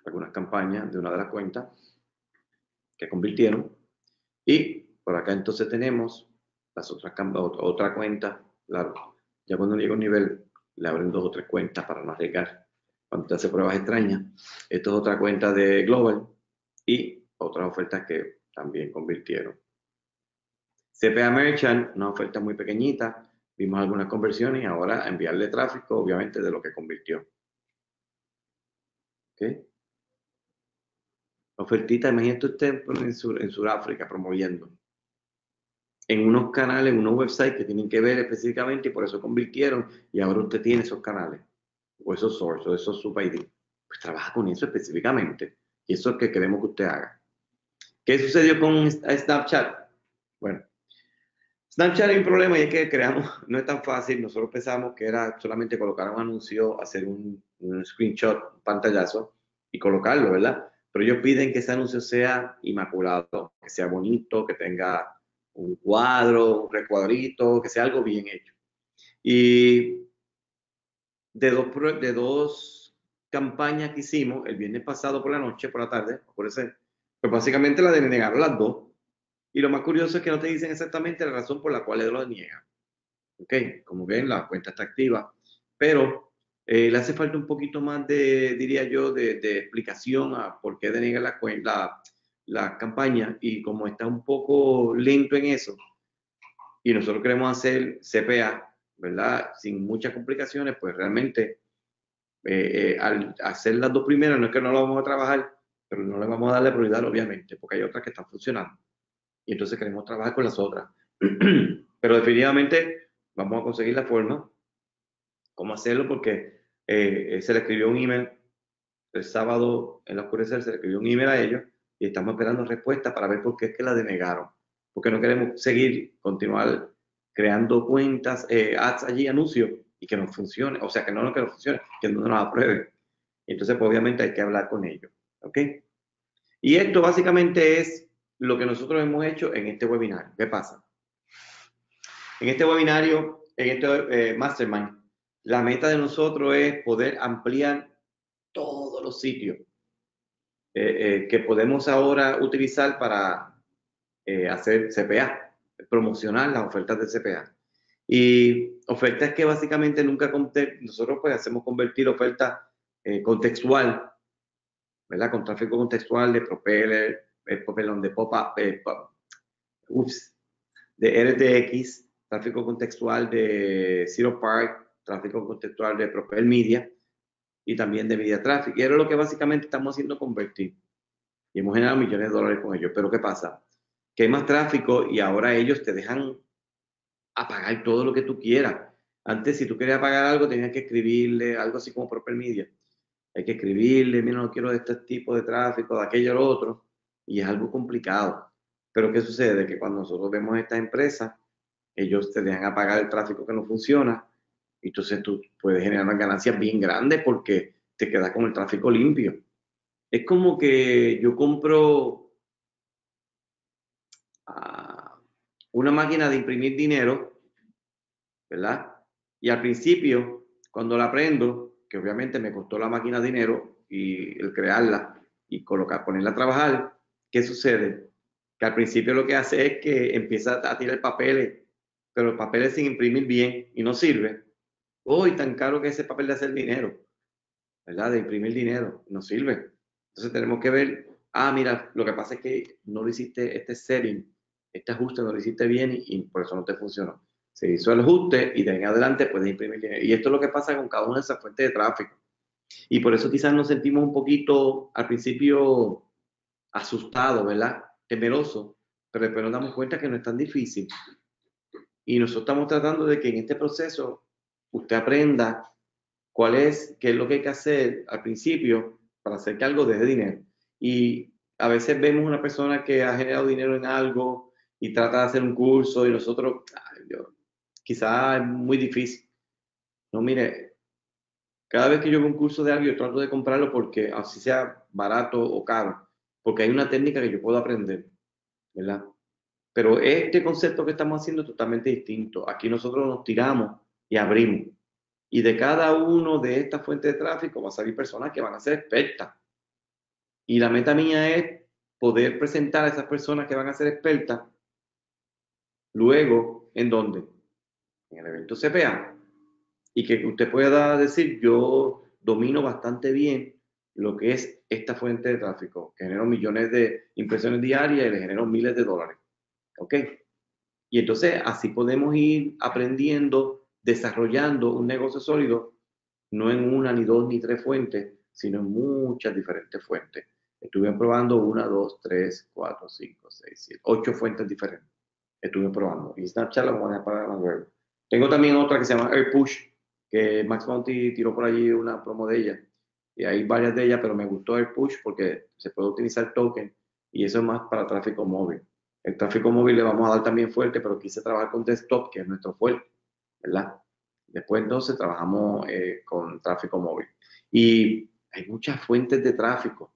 Algunas campañas de una de las cuentas que convirtieron. Y por acá entonces tenemos las otras otra cuenta. Claro, ya cuando llega un nivel le abren dos o tres cuentas para no arriesgar. Cuando te hace pruebas extrañas. Esto es otra cuenta de Global y otras ofertas que también convirtieron. C P A Merchant, una oferta muy pequeñita. Vimos algunas conversiones y ahora enviarle tráfico, obviamente, de lo que convirtió. ¿Ok? Ofertita, imagínate usted en, Sur, en Sudáfrica promoviendo. En unos canales, unos websites que tienen que ver específicamente y por eso convirtieron. Y ahora usted tiene esos canales, o esos sources, o esos sub I D. Pues trabaja con eso específicamente. Y eso es lo que queremos que usted haga. ¿Qué sucedió con Snapchat? Bueno, Snapchat hay un problema y es que creamos, no es tan fácil. Nosotros pensamos que era solamente colocar un anuncio, hacer un, un screenshot, un pantallazo y colocarlo, ¿verdad? Pero ellos piden que ese anuncio sea inmaculado, que sea bonito, que tenga un cuadro, un recuadrito, que sea algo bien hecho. Y de dos, de dos campañas que hicimos el viernes pasado por la noche, por la tarde, por ese, pues básicamente la denegaron las dos. Y lo más curioso es que no te dicen exactamente la razón por la cual ellos lo niegan. Ok, como ven, la cuenta está activa, pero... Eh, le hace falta un poquito más de, diría yo, de, de explicación a por qué denega la, la, la campaña y como está un poco lento en eso. Y nosotros queremos hacer C P A, ¿verdad? Sin muchas complicaciones, pues realmente eh, eh, al hacer las dos primeras no es que no lo vamos a trabajar, pero no le vamos a darle prioridad, obviamente, porque hay otras que están funcionando. Y entonces queremos trabajar con las otras. Pero definitivamente vamos a conseguir la forma, cómo hacerlo, porque eh, se le escribió un email el sábado en la oscuridad, se le escribió un email a ellos y estamos esperando respuesta para ver por qué es que la denegaron. Porque no queremos seguir, continuar creando cuentas, eh, ads allí, anuncios, y que no funcione, o sea, que no, no que no funcione, que no nos aprueben. Entonces, pues, obviamente hay que hablar con ellos, ¿ok? Y esto básicamente es lo que nosotros hemos hecho en este webinario. ¿Qué pasa? En este webinario, en este eh, Mastermind, la meta de nosotros es poder ampliar todos los sitios eh, eh, que podemos ahora utilizar para eh, hacer C P A, promocionar las ofertas de C P A. Y ofertas que básicamente nunca, nosotros pues hacemos convertir ofertas eh, contextual, ¿verdad? Con tráfico contextual de Propeller, eh, perdón, de Pop-Up, eh, pop, ups, de R T X, tráfico contextual de Zeropark, tráfico contextual de Propel Media y también de Media Traffic. Y era lo que básicamente estamos haciendo convertir. Y hemos generado millones de dólares con ellos. Pero ¿qué pasa? Que hay más tráfico y ahora ellos te dejan apagar todo lo que tú quieras. Antes, si tú querías apagar algo, tenías que escribirle algo así como Propel Media. Hay que escribirle, mira, no quiero de este tipo de tráfico, de aquello, lo otro. Y es algo complicado. Pero ¿qué sucede? Que cuando nosotros vemos esta empresa, ellos te dejan apagar el tráfico que no funciona. Y entonces tú puedes generar unas ganancias bien grandes porque te quedas con el tráfico limpio. Es como que yo compro uh, una máquina de imprimir dinero, ¿verdad? Y al principio, cuando la prendo, que obviamente me costó la máquina dinero y el crearla y colocar, ponerla a trabajar, ¿qué sucede? Que al principio lo que hace es que empieza a tirar papeles, pero papeles sin imprimir bien y no sirve. Hoy, oh, tan caro que ese papel de hacer dinero, ¿verdad? De imprimir dinero, no sirve. Entonces tenemos que ver, ah, mira, lo que pasa es que no lo hiciste este setting, este ajuste no lo hiciste bien y, y por eso no te funcionó. Se hizo el ajuste y de ahí en adelante puedes imprimir dinero. Y esto es lo que pasa con cada una de esas fuentes de tráfico. Y por eso quizás nos sentimos un poquito al principio asustados, ¿verdad? Temerosos, pero después nos damos cuenta que no es tan difícil. Y nosotros estamos tratando de que en este proceso usted aprenda cuál es, qué es lo que hay que hacer al principio para hacer que algo deje dinero. Y a veces vemos una persona que ha generado dinero en algo y trata de hacer un curso y nosotros, quizás es muy difícil. No, mire, cada vez que yo veo un curso de algo yo trato de comprarlo porque así sea barato o caro, porque hay una técnica que yo puedo aprender, ¿verdad? Pero este concepto que estamos haciendo es totalmente distinto. Aquí nosotros nos tiramos y abrimos. Y de cada uno de estas fuentes de tráfico va a salir personas que van a ser expertas. Y la meta mía es poder presentar a esas personas que van a ser expertas luego, ¿en dónde? En el evento C P A. Y que usted pueda decir, yo domino bastante bien lo que es esta fuente de tráfico. Genero millones de impresiones diarias y le genero miles de dólares. ¿Ok? Y entonces así podemos ir aprendiendo, desarrollando un negocio sólido, no en una, ni dos, ni tres fuentes, sino en muchas diferentes fuentes. Estuve probando una, dos, tres, cuatro, cinco, seis, siete, ocho fuentes diferentes. Estuve probando. Y Snapchat la voy a pagar más luego. Tengo también otra que se llama Airpush, que MaxBounty tiró por allí una promo de ella. Y hay varias de ellas, pero me gustó Airpush porque se puede utilizar token y eso es más para tráfico móvil. El tráfico móvil le vamos a dar también fuerte, pero quise trabajar con desktop, que es nuestro fuerte, ¿verdad? Después entonces trabajamos eh, con tráfico móvil. Y hay muchas fuentes de tráfico,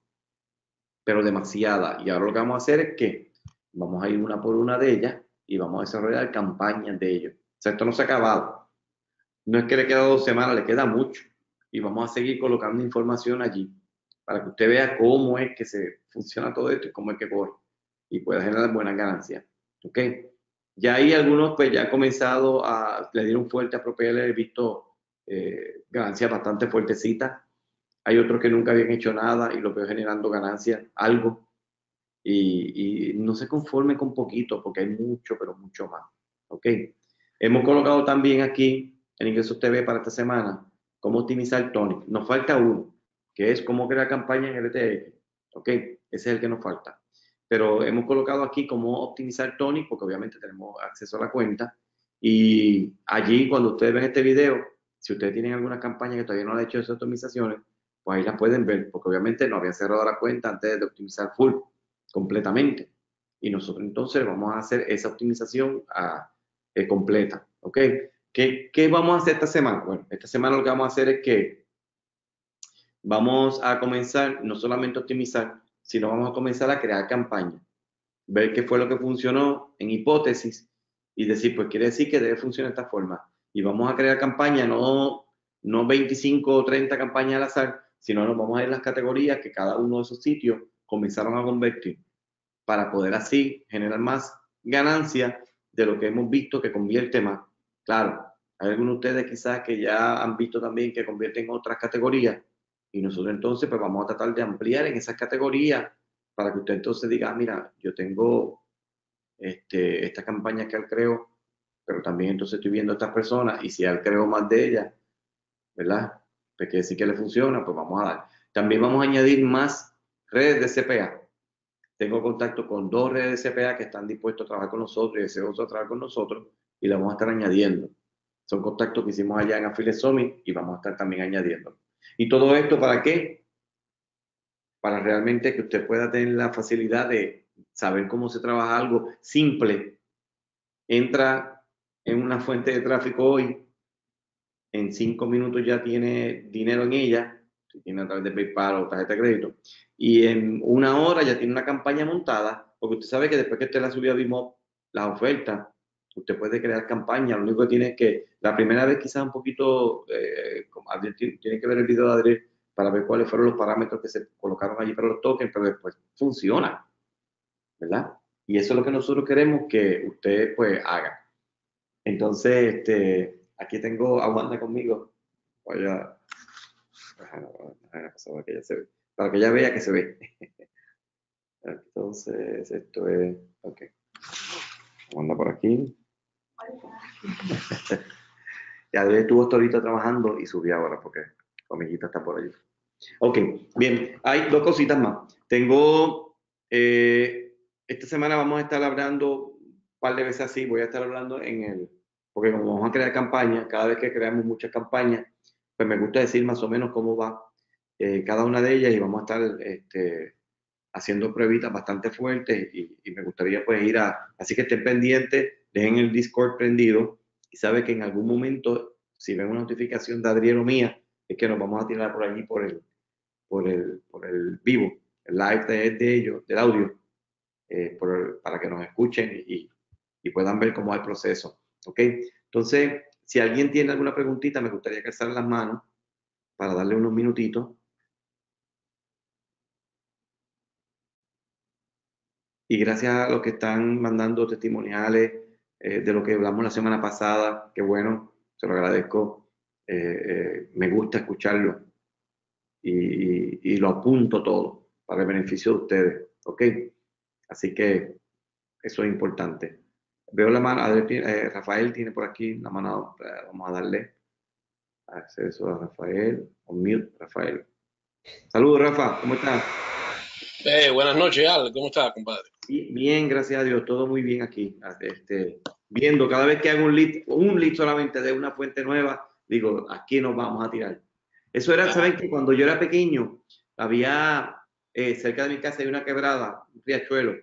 pero demasiadas. Y ahora lo que vamos a hacer es que vamos a ir una por una de ellas y vamos a desarrollar campañas de ellos. O sea, esto no se ha acabado. No es que le queda dos semanas, le queda mucho. Y vamos a seguir colocando información allí para que usted vea cómo es que se funciona todo esto y cómo es que corre. Y pueda generar buenas ganancias. ¿Ok? Ya ahí algunos pues ya han comenzado a, le dieron fuerte a Propeller, he visto eh, ganancias bastante fuertecitas. Hay otros que nunca habían hecho nada y lo veo generando ganancias, algo. Y, y no se conforme con poquito porque hay mucho, pero mucho más. ¿Ok? Hemos colocado también aquí en Ingresos T V para esta semana cómo optimizar Tonic. Nos falta uno, que es cómo crear campaña en R T X. ¿Ok? Ese es el que nos falta. Pero hemos colocado aquí cómo optimizar Tonic, porque obviamente tenemos acceso a la cuenta. Y allí, cuando ustedes ven este video, si ustedes tienen alguna campaña que todavía no han hecho esas optimizaciones, pues ahí las pueden ver, porque obviamente no había cerrado la cuenta antes de optimizar full, completamente. Y nosotros entonces vamos a hacer esa optimización a, eh, completa, ¿ok? ¿Qué, ¿Qué vamos a hacer esta semana? Bueno, esta semana lo que vamos a hacer es que vamos a comenzar, no solamente a optimizar, sino vamos a comenzar a crear campañas. Ver qué fue lo que funcionó en hipótesis y decir, pues quiere decir que debe funcionar de esta forma. Y vamos a crear campañas, no, no veinticinco o treinta campañas al azar, sino nos vamos a ir a las categorías que cada uno de esos sitios comenzaron a convertir, para poder así generar más ganancia de lo que hemos visto que convierte más. Claro, hay algunos de ustedes quizás que ya han visto también que convierten en otras categorías, y nosotros entonces pues vamos a tratar de ampliar en esas categorías para que usted entonces diga, ah, mira, yo tengo este, esta campaña que él creó, pero también entonces estoy viendo a estas personas, y si él creó más de ellas, ¿verdad? Pues que sí que le funciona, pues vamos a dar. También vamos a añadir más redes de C P A. Tengo contacto con dos redes de C P A que están dispuestos a trabajar con nosotros y deseosos a trabajar con nosotros, y la vamos a estar añadiendo. Son contactos que hicimos allá en Affiliate Summit y vamos a estar también añadiendo. ¿Y todo esto para qué? Para realmente que usted pueda tener la facilidad de saber cómo se trabaja algo simple. Entra en una fuente de tráfico hoy, en cinco minutos ya tiene dinero en ella, si tiene a través de PayPal o tarjeta de crédito, y en una hora ya tiene una campaña montada, porque usted sabe que después que usted la subió a B M O, las ofertas, usted puede crear campaña. Lo único que tiene es que, la primera vez quizás un poquito, eh, tiene que ver el video de Adriel para ver cuáles fueron los parámetros que se colocaron allí para los tokens, pero después funciona, ¿verdad? Y eso es lo que nosotros queremos que usted pues haga. Entonces, este, aquí tengo a Wanda conmigo. Voy a, para que ella se ve, para que ella vea que se ve. Entonces, esto es, ok. Wanda por aquí. Ya estuvo hasta ahorita trabajando y subí ahora porque la amiguita está por allí. Ok, bien, hay dos cositas más. Tengo, eh, esta semana vamos a estar hablando un par de veces así, voy a estar hablando en el, porque como vamos a crear campañas, cada vez que creamos muchas campañas, pues me gusta decir más o menos cómo va eh, cada una de ellas, y vamos a estar este, haciendo pruebitas bastante fuertes, y, y me gustaría pues ir a, así que estén pendientes, dejen el Discord prendido, y sabe que en algún momento, si ven una notificación de Adriel o mía, es que nos vamos a tirar por allí, por el, por el, por el vivo, el live de, de ellos, del audio, eh, por el, para que nos escuchen y, y puedan ver cómo es el proceso, ¿ok? Entonces, si alguien tiene alguna preguntita, me gustaría que alzaran las manos para darle unos minutitos. Y gracias a los que están mandando testimoniales eh, de lo que hablamos la semana pasada, que bueno, se lo agradezco. Eh, eh, me gusta escucharlo y, y, y lo apunto todo para el beneficio de ustedes, ¿ok? Así que eso es importante. Veo la mano, eh, Rafael tiene por aquí la mano, vamos a darle acceso a Rafael, on mute, Rafael. Saludos, Rafa, ¿cómo estás? Eh, buenas noches, Al, ¿cómo estás, compadre? Bien, gracias a Dios, todo muy bien aquí. Este, viendo cada vez que hago un lead, un lead solamente de una fuente nueva, digo, aquí nos vamos a tirar. Eso era, ah. ¿Saben que cuando yo era pequeño, había eh, cerca de mi casa hay una quebrada, un riachuelo,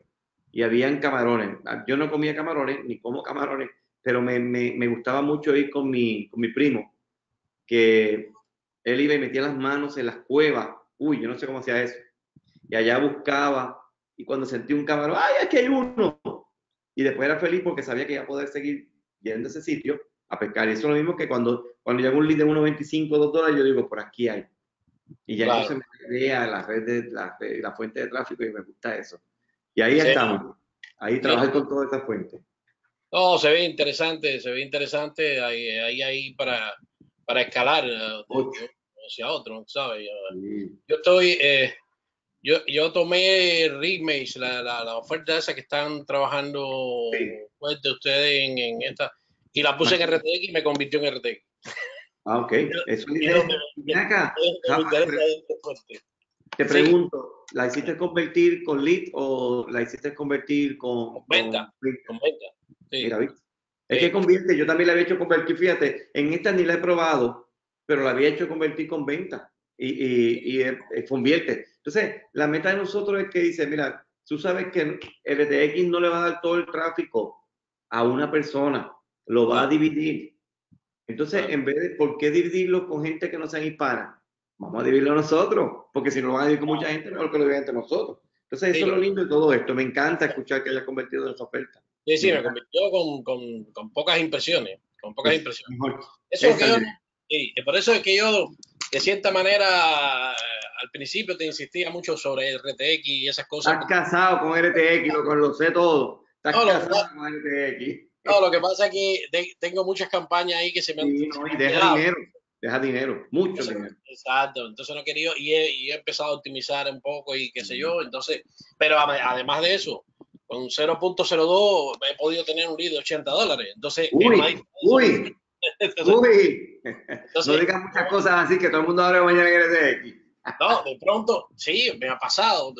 y habían camarones? Yo no comía camarones, ni como camarones, pero me, me, me gustaba mucho ir con mi, con mi primo, que él iba y metía las manos en las cuevas. Uy, yo no sé cómo hacía eso. Y allá buscaba, y cuando sentí un camarón, ¡ay, aquí hay uno! Y después era feliz porque sabía que iba a poder seguir yendo a ese sitio a pescar. Y eso es lo mismo que cuando, cuando llega un lead de uno veinticinco, dos dólares, yo digo, por aquí hay. Y ya claro. Eso me crea la red de la, la fuente de tráfico, y me gusta eso. Y ahí sí. Estamos. Ahí trabajar sí. Con todas estas fuentes. No, se ve interesante, se ve interesante. Ahí, ahí, ahí para, para escalar Ocho. hacia otro, ¿sabes? Sí. Yo estoy... Eh, Yo, yo tomé Reimage, la, la, la oferta esa que están trabajando sí. pues, de ustedes en, en esta, y la puse en R T X y me convirtió en R T X. Ah, ok. Eso es Te pregunto, ¿la hiciste convertir con lead o la hiciste convertir con... Con venta. Con, con venta. Sí. Mira, ¿viste? Es que convierte, yo también la había hecho convertir, fíjate, en esta ni la he probado, pero la había hecho convertir con venta y, y, y, y convierte. Entonces, la meta de nosotros es que dice, mira, tú sabes que el R T X no le va a dar todo el tráfico a una persona, lo va a dividir. Entonces, en vez de, ¿por qué dividirlo con gente que no sean hispanas? Vamos a dividirlo nosotros, porque si no lo van a dividir con mucha gente, mejor que lo dividan entre nosotros. Entonces, eso sí, es lo lindo de todo esto. Me encanta escuchar que hayas convertido en esa oferta. Sí, sí, me convirtió con, con, con pocas impresiones, con pocas impresiones. Eso es que yo, sí, por eso es que yo, de cierta manera, al principio te insistía mucho sobre R T X y esas cosas. Estás casado con R T X, lo, lo sé todo. Estás no, casado que, con R T X. No, lo que pasa es que de, tengo muchas campañas ahí que se me han... Sí, no, y deja quedado. dinero, deja dinero, mucho entonces, dinero. Exacto, entonces no he querido, y he, y he empezado a optimizar un poco y qué sé yo, entonces, pero además de eso, con cero punto cero dos he podido tener un lead de ochenta dólares. Entonces, uy, maíz, uy, entonces, uy. Entonces, no digas muchas cosas así que todo el mundo hable mañana en R T X. No, de pronto, sí, me ha pasado.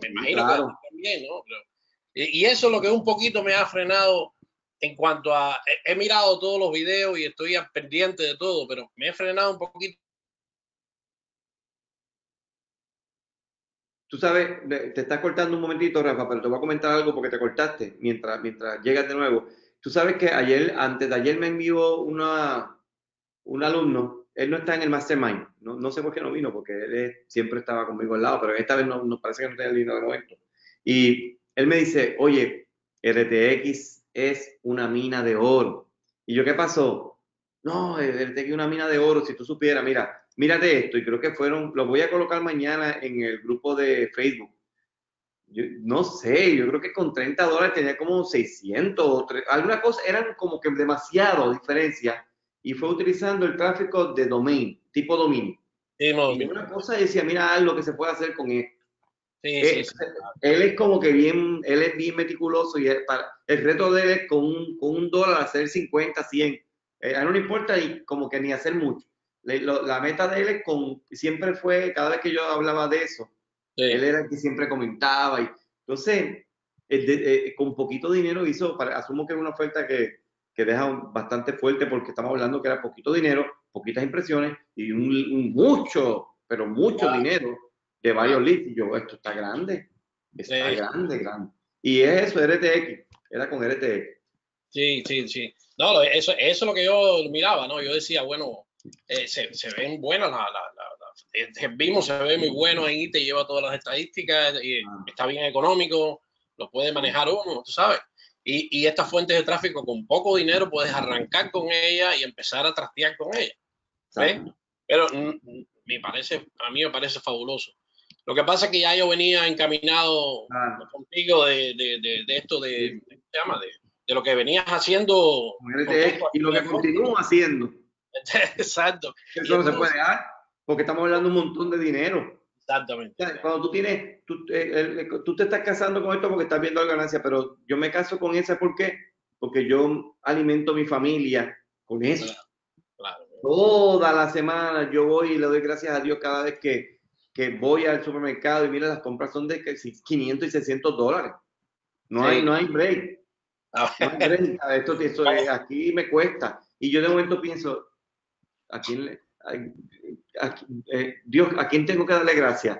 Me imagino claro. que también, ¿no? Y, y eso es lo que un poquito me ha frenado en cuanto a... He, he mirado todos los videos y estoy pendiente de todo, pero me he frenado un poquito. Tú sabes, te estás cortando un momentito, Rafa, pero te voy a comentar algo porque te cortaste mientras, mientras llegas de nuevo. Tú sabes que ayer, antes de ayer me envió una, un alumno, él no está en el Mastermind, no, no sé por qué no vino, porque él es, siempre estaba conmigo al lado, pero esta vez no, no parece que no tenía el dinero de momento. Y él me dice, oye, R T X es una mina de oro. Y yo, ¿qué pasó? No, R T X es una mina de oro, si tú supieras, mira... Mírate esto, y creo que fueron, los voy a colocar mañana en el grupo de Facebook. Yo, no sé, yo creo que con treinta dólares tenía como seiscientos, alguna cosa, eran como que demasiado diferencia, y fue utilizando el tráfico de domain, tipo dominio. Sí, no, y una cosa decía, mira lo que se puede hacer con esto. Sí, él, sí, sí. Él es como que bien, él es bien meticuloso, y él, para, el reto de él es con un, con un dólar hacer cincuenta, cien. Eh, a él no le importa y como que ni hacer mucho. La meta de él con, siempre fue, cada vez que yo hablaba de eso, sí. él era el que siempre comentaba. Y, entonces, el de, el, con poquito dinero hizo, para, asumo que era una oferta que, que deja bastante fuerte porque estamos hablando que era poquito dinero, poquitas impresiones y un, un mucho, pero mucho wow. dinero de varios leads. Y yo, esto está grande, está sí. grande, grande. Y es eso, R T X, era con R T X. Sí, sí, sí. No, eso, eso es lo que yo miraba, ¿no? Yo decía, bueno... Eh, se, se ven buenas la, la, la, la, el Vimo se ve muy bueno ahí, te lleva todas las estadísticas y está bien económico, lo puede manejar uno, tú sabes, y, y estas fuentes de tráfico con poco dinero puedes arrancar con ella y empezar a trastear con ella, ¿ves? Pero me parece, a mí me parece fabuloso. Lo que pasa es que ya yo venía encaminado ah. contigo de, de, de, de esto de, ¿qué se llama? de, de lo que venías haciendo R T X, y lo que continúo haciendo. Exacto. Eso entonces, no se puede dar porque estamos hablando un montón de dinero. Exactamente. O sea, cuando tú tienes, tú, eh, eh, tú te estás casando con esto porque estás viendo la ganancia, pero yo me caso con esa ¿por qué? Porque yo alimento a mi familia con eso. Claro, claro. Toda la semana yo voy y le doy gracias a Dios cada vez que, que voy al supermercado y mira las compras son de quinientos y seiscientos dólares. No, sí. hay, no hay break. Ah, no hay break. Esto, esto, esto, aquí me cuesta. Y yo de momento pienso... ¿A quién, le, a, a, eh, Dios, ¿a quién tengo que darle gracias?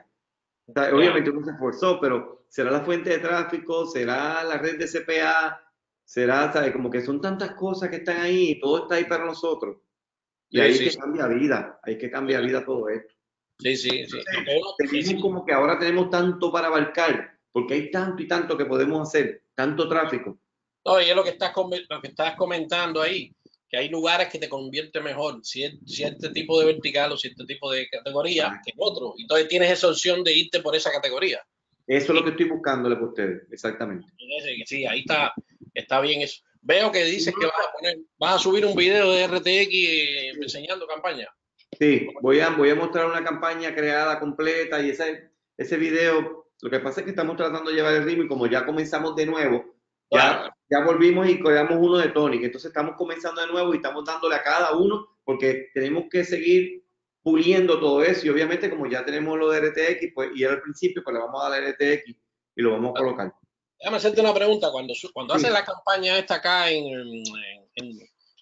O sea, obviamente uno se esforzó, pero será la fuente de tráfico, será la red de C P A, será, ¿sabes? Como que son tantas cosas que están ahí y todo está ahí para nosotros. Y sí, ahí sí, que sí. cambia vida, hay que cambiar vida todo esto. Sí, sí, Entonces, sí. Tenemos sí, sí. como que ahora tenemos tanto para abarcar, porque hay tanto y tanto que podemos hacer, tanto tráfico. No, y es lo que estás, lo que estás comentando ahí. Que hay lugares que te convierte mejor, cierto, cierto tipo de vertical o cierto tipo de categoría que otro. Entonces tienes esa opción de irte por esa categoría. Eso es lo que estoy buscándole para ustedes, exactamente. Sí, ahí está, está bien eso. Veo que dices que vas a, poner, vas a subir un video de R T X enseñando campaña. Sí, voy a, voy a mostrar una campaña creada completa y ese, ese video, lo que pasa es que estamos tratando de llevar el ritmo y como ya comenzamos de nuevo, Ya, ya volvimos y colgamos uno de Tonic, entonces estamos comenzando de nuevo y estamos dándole a cada uno porque tenemos que seguir puliendo todo eso y obviamente como ya tenemos lo de R T X pues, y al principio pues le vamos a dar R T X y lo vamos a colocar. Déjame hacerte una pregunta. Cuando, cuando sí. haces la campaña esta acá en, en, en,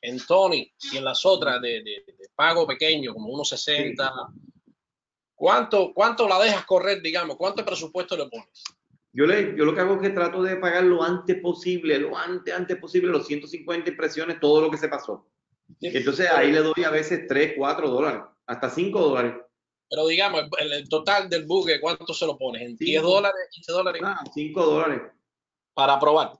en Tonic y en las otras de, de, de pago pequeño, como uno sesenta, sí. ¿cuánto, ¿cuánto la dejas correr, digamos? ¿Cuánto presupuesto le pones? Yo, le, yo lo que hago es que trato de pagar lo antes posible, lo antes, antes posible, los ciento cincuenta impresiones, todo lo que se pasó. Sí. Entonces ahí le doy a veces tres, cuatro dólares, hasta cinco dólares. Pero digamos, el, el total del buque, ¿cuánto se lo pones? ¿En diez dólares, quince dólares? Ah, cinco dólares. Para probar.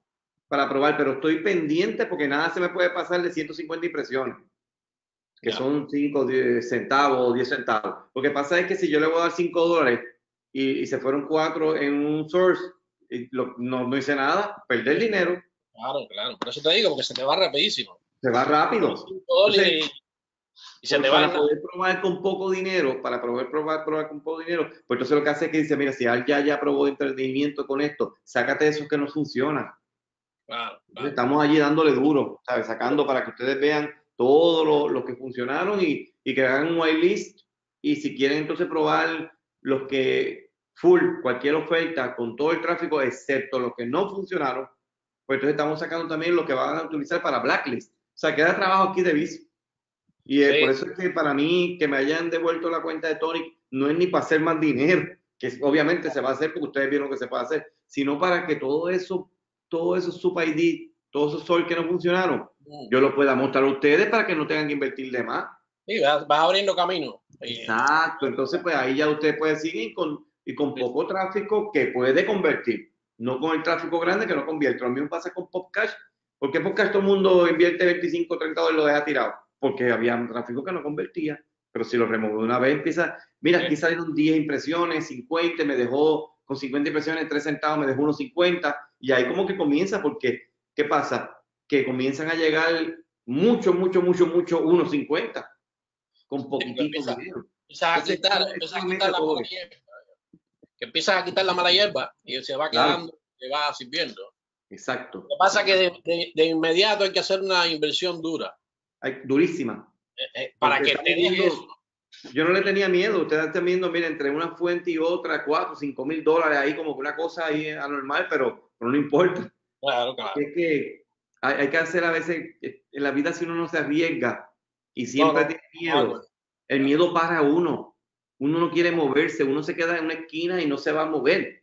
Para probar, pero estoy pendiente porque nada se me puede pasar de ciento cincuenta impresiones, que ya son cinco centavos o diez centavos. Lo que pasa es que si yo le voy a dar cinco dólares y, y se fueron cuatro en un source, y lo, no, no hice nada, perdí el dinero. Claro, claro. Por eso te digo, porque se te va rapidísimo. Se va rápido. Entonces, y se te va para a... poder probar con poco dinero, para poder probar, probar con poco dinero, pues entonces lo que hace es que dice, mira, si ya, ya probó entretenimiento con esto, sácate esos que no funcionan. Claro, claro. Estamos allí dándole duro, ¿sabes? Sacando para que ustedes vean todo lo, lo que funcionaron y, y que hagan un whitelist, y si quieren entonces probar los que full, cualquier oferta con todo el tráfico, excepto los que no funcionaron, pues entonces estamos sacando también los que van a utilizar para blacklist. O sea, queda trabajo aquí de vicio. Y eh, sí. por eso es que para mí, que me hayan devuelto la cuenta de Tonic, no es ni para hacer más dinero, que obviamente se va a hacer porque ustedes vieron que se puede hacer, sino para que todo eso, todo eso sub I D, todos esos sol que no funcionaron, mm. yo los pueda mostrar a ustedes para que no tengan que invertir de más. Sí, vas, vas abriendo camino. Exacto, entonces pues ahí ya ustedes pueden seguir con, y con poco sí. tráfico que puede convertir, no con el tráfico grande que no convierte. Lo mismo pasa con PopCash, porque PopCash todo el mundo invierte veinticinco, treinta dólares y lo deja tirado, porque había tráfico que no convertía, pero si lo removió una vez empieza, mira, aquí salieron diez impresiones, cincuenta, me dejó con cincuenta impresiones, tres centavos, me dejó unos cincuenta, y ahí como que comienza, porque, ¿qué pasa? Que comienzan a llegar mucho, mucho, mucho, mucho, unos cincuenta, con poquititos de dinero. Empiezas a quitar, empiezas a quitar la mala hierba, que empiezas a quitar la mala hierba, y se va quedando, claro. se va sirviendo. Exacto. Lo que pasa es que de, de, de inmediato hay que hacer una inversión dura. Durísima. Eh, eh, para que te diga eso. Yo no le tenía miedo. Ustedes están viendo, miren, entre una fuente y otra, cuatro, cinco mil dólares ahí, como que una cosa ahí anormal, pero, pero no importa. Claro, claro. Es que hay, hay que hacer a veces, en la vida si uno no se arriesga y siempre no, no, tiene miedo, no, no, no. el miedo para uno. Uno no quiere moverse, uno se queda en una esquina y no se va a mover.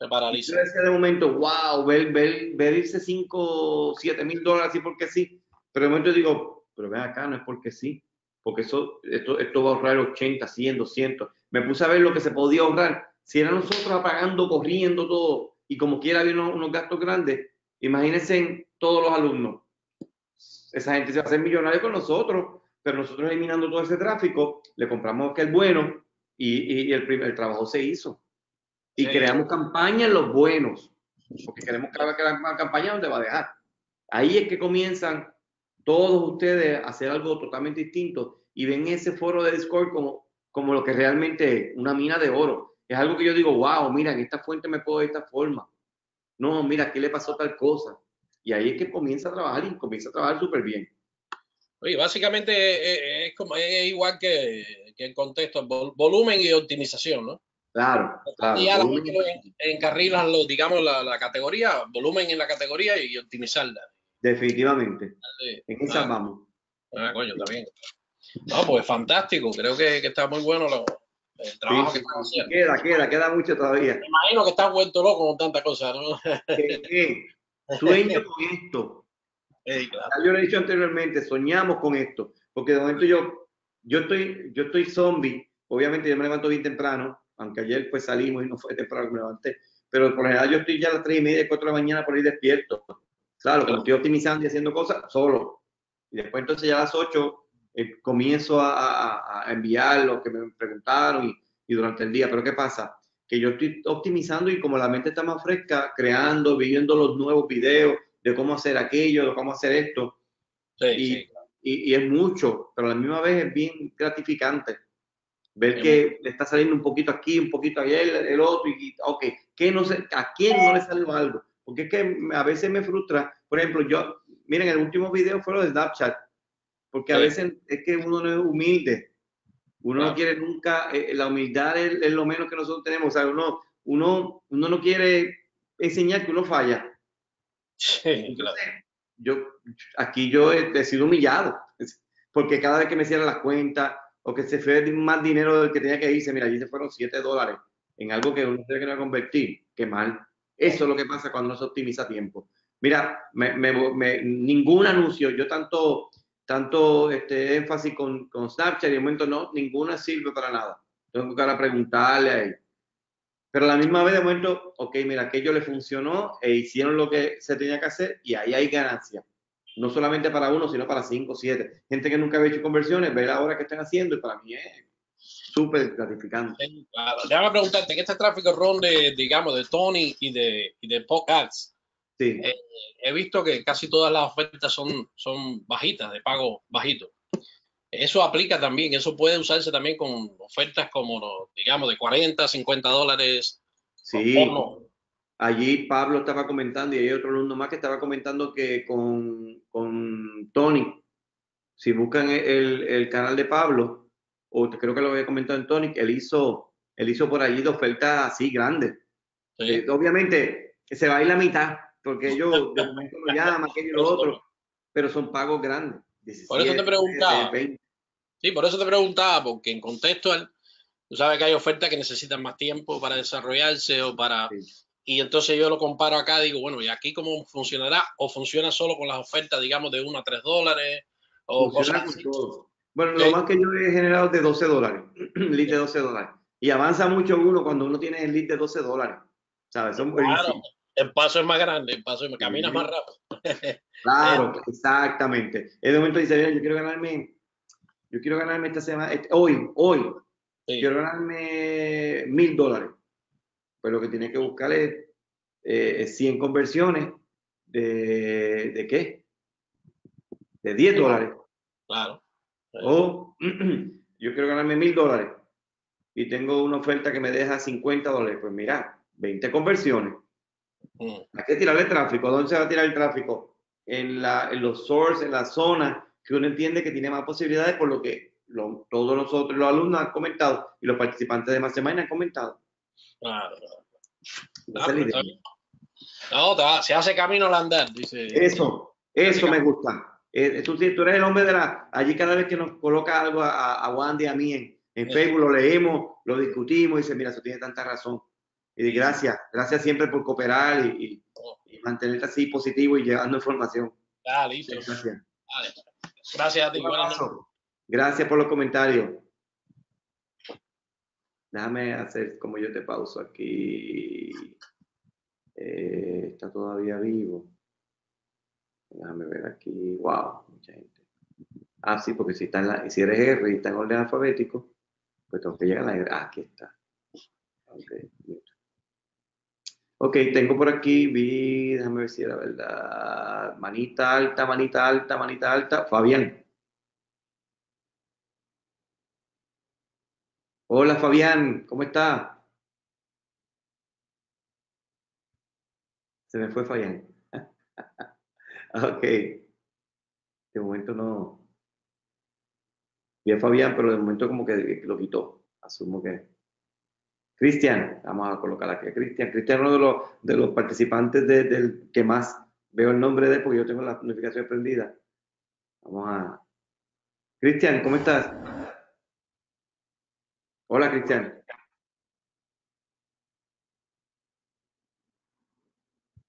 Te paraliza. De momento, wow, ver, ver, ver irse cinco, siete mil dólares así porque sí. Pero de momento digo, pero ven acá, no es porque sí, porque eso, esto, esto va a ahorrar ochenta, cien, doscientos. Me puse a ver lo que se podía ahorrar. Si eran nosotros apagando, corriendo todo, y como quiera había unos, unos gastos grandes, imagínense en todos los alumnos. Esa gente se va a hacer millonaria con nosotros, pero nosotros eliminando todo ese tráfico, le compramos que es bueno, y, y, y el, primer, el trabajo se hizo. Y sí. creamos campañas los buenos, porque queremos que la campaña donde va a dejar. Ahí es que comienzan todos ustedes hacer algo totalmente distinto y ven ese foro de Discord como, como lo que realmente es, una mina de oro. Es algo que yo digo, wow, mira, en esta fuente me puedo de esta forma. No, mira, ¿qué le pasó tal cosa? Y ahí es que comienza a trabajar y comienza a trabajar súper bien. Oye, básicamente es, como, es igual que, que el contexto, volumen y optimización, ¿no? Claro, claro. Y ahora encarrilan, digamos, la, la categoría, volumen en la categoría y optimizarla. Definitivamente. Dale. En esa ah, vamos. Ah, coño, está bien. No, pues fantástico. Creo que, que está muy bueno lo, el trabajo sí, que están haciendo. Queda, queda, queda mucho todavía. Me imagino que estás vuelto loco con tantas cosas, ¿no? ¿Qué, qué? Sueño con esto. Sí, claro. Yo lo he dicho anteriormente, soñamos con esto. Porque de momento yo, yo estoy, yo estoy zombie. Obviamente yo me levanto bien temprano, aunque ayer pues salimos y no fue temprano que me levanté. Pero por general yo estoy ya a las tres y media, cuatro de la mañana por ahí despierto. Claro, cuando estoy optimizando y haciendo cosas, solo. Y después entonces ya a las ocho eh, comienzo a, a, a enviar lo que me preguntaron y, y durante el día. Pero ¿qué pasa? Que yo estoy optimizando y como la mente está más fresca, creando, viendo los nuevos videos de cómo hacer aquello, de cómo hacer esto. Sí, y, sí, claro. y, y es mucho, pero a la misma vez es bien gratificante. Ver sí, que le está saliendo un poquito aquí, un poquito allá, el, el otro. Y, ok, ¿qué no sé, ¿a quién no le salió algo? Porque es que a veces me frustra. Por ejemplo, yo, miren, el último video fue lo de Snapchat. Porque a sí. veces es que uno no es humilde. Uno claro. no quiere nunca, eh, la humildad es, es lo menos que nosotros tenemos. O sea, uno, uno, uno no quiere es señal que uno falla. Sí, entonces, claro. Yo, aquí yo he, he sido humillado, porque cada vez que me cierran las cuentas o que se fue más dinero del que tenía que irse, mira, allí se fueron siete dólares en algo que uno tiene que no convertir. Qué mal. Eso es lo que pasa cuando no se optimiza tiempo. Mira, me, me, me, ningún anuncio, yo tanto, tanto este, énfasis con, con Snapchat y de momento no, ninguna sirve para nada. Tengo que ahora preguntarle a él. Pero a la misma vez de momento, ok, mira, aquello le funcionó e hicieron lo que se tenía que hacer y ahí hay ganancia. No solamente para uno, sino para cinco, siete. Gente que nunca había hecho conversiones, ver ahora qué están haciendo y para mí es súper gratificante. Sí, claro. Déjame preguntarte, en este tráfico ronde, digamos, de Tony y de, y de PopAds, sí. eh, he visto que casi todas las ofertas son, son bajitas, de pago bajito. Eso aplica también, eso puede usarse también con ofertas como, digamos, de cuarenta, cincuenta dólares. Sí, porno. Allí Pablo estaba comentando y hay otro alumno más que estaba comentando que con, con Tonic, si buscan el, el canal de Pablo, o creo que lo había comentado en Tonic, él hizo, él hizo por allí de ofertas así grandes. Sí. Eh, obviamente se va a ir la mitad, porque ellos de momento lo llaman, aquello y lo otro, pero son pagos grandes. diecisiete, por eso te preguntaba. veinte. Sí, por eso te preguntaba, porque en contexto, tú sabes que hay ofertas que necesitan más tiempo para desarrollarse o para... Sí. Y entonces yo lo comparo acá, digo, bueno, ¿y aquí cómo funcionará? ¿O funciona solo con las ofertas, digamos, de uno a tres dólares? O cosas así. Bueno, sí. Lo más que yo he generado es de doce dólares, lead de doce dólares. Y avanza mucho uno cuando uno tiene el lead de doce dólares, ¿sabes? Son claro, el paso es más grande, el paso es más, caminas sí. más rápido. Claro, exactamente. En el momento dice, mira, yo quiero ganarme, yo quiero ganarme esta semana, este, hoy, hoy, sí. quiero ganarme mil dólares. Pues lo que tiene que buscar es eh, cien conversiones de, ¿de qué? De diez dólares. Claro. O yo quiero ganarme mil dólares y tengo una oferta que me deja cincuenta dólares. Pues mira, veinte conversiones. Hay que tirarle tráfico. ¿Dónde se va a tirar el tráfico? En, la, en los source, en la zona que uno entiende que tiene más posibilidades, por lo que lo, todos nosotros, los alumnos han comentado y los participantes de más semana han comentado. Claro. No, no, no, se hace camino al andar, dice. Eso, eso me gusta. Eh, tú, tú eres el hombre de la... Allí cada vez que nos coloca algo a, a Wandy, a mí en, en Facebook, lo leemos, lo discutimos y dice, mira, eso tiene tanta razón. Y de, gracias, gracias siempre por cooperar y, y, y mantenerte así positivo y llevando información. Ah, listo. Gracias. Vale. Gracias a ti. Gracias por los comentarios. Déjame hacer como yo te pauso aquí. Eh, está todavía vivo. Déjame ver aquí. Wow, mucha gente. Ah, sí, porque si, está en la, si eres R y está en orden alfabético, pues tengo que llegar a la R. Ah, aquí está. Ok, okay, tengo por aquí, vi, déjame ver si era verdad. Manita alta, manita alta, manita alta. Fabián. Hola Fabián, ¿cómo está? Se me fue Fabián. Ok. De momento no. Bien Fabián, pero de momento como que lo quitó. Asumo que. Cristian, vamos a colocar aquí a Cristian. Cristian es uno de los, de los participantes de, del que más veo el nombre de él porque yo tengo la notificación prendida. Vamos a. Cristian, ¿cómo estás? Hola, Cristian.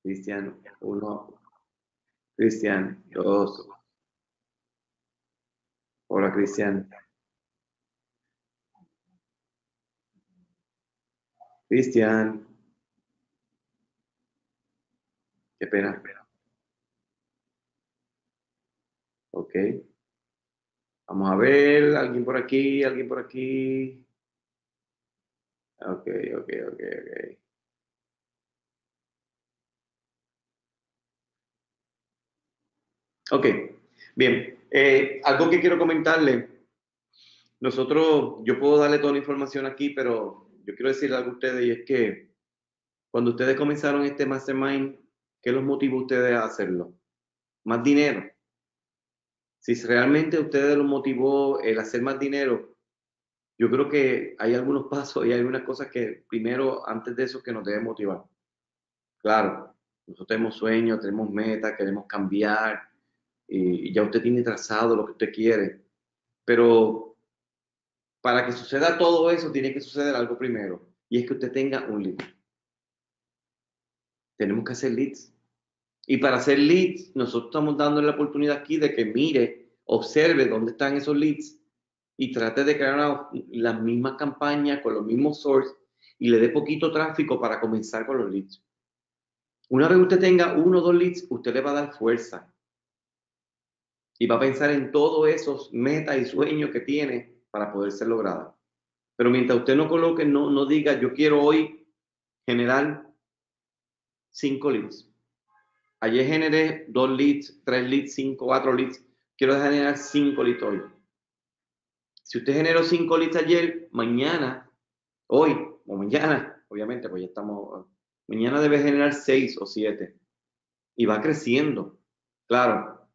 Cristian, uno. Cristian, dos. Hola, Cristian. Cristian. Qué pena, espera. Ok. Vamos a ver, alguien por aquí, alguien por aquí. Ok, ok, ok, ok. Ok, bien. Eh, algo que quiero comentarle. Nosotros, yo puedo darle toda la información aquí, pero yo quiero decirle algo a ustedes y es que cuando ustedes comenzaron este Mastermind, ¿qué los motivó a ustedes a hacerlo? Más dinero. Si realmente a ustedes los motivó el hacer más dinero, yo creo que hay algunos pasos y hay algunas cosas que primero, antes de eso, que nos debe motivar. Claro, nosotros tenemos sueños, tenemos metas, queremos cambiar, y ya usted tiene trazado lo que usted quiere. Pero para que suceda todo eso, tiene que suceder algo primero, y es que usted tenga un lead. Tenemos que hacer leads. Y para hacer leads, nosotros estamos dando la oportunidad aquí de que mire, observe dónde están esos leads y trate de crear una, las mismas campañas con los mismos sources y le dé poquito tráfico para comenzar con los leads. Una vez usted tenga uno o dos leads, usted le va a dar fuerza. Y va a pensar en todos esos metas y sueños que tiene para poder ser lograda. Pero mientras usted no coloque, no, no diga, yo quiero hoy generar cinco leads. Ayer generé dos leads, tres leads, cinco, cuatro leads. Quiero generar cinco leads hoy. Si usted generó cinco leads ayer, mañana, hoy, o mañana, obviamente, pues ya estamos... Mañana debe generar seis o siete. Y va creciendo. Claro.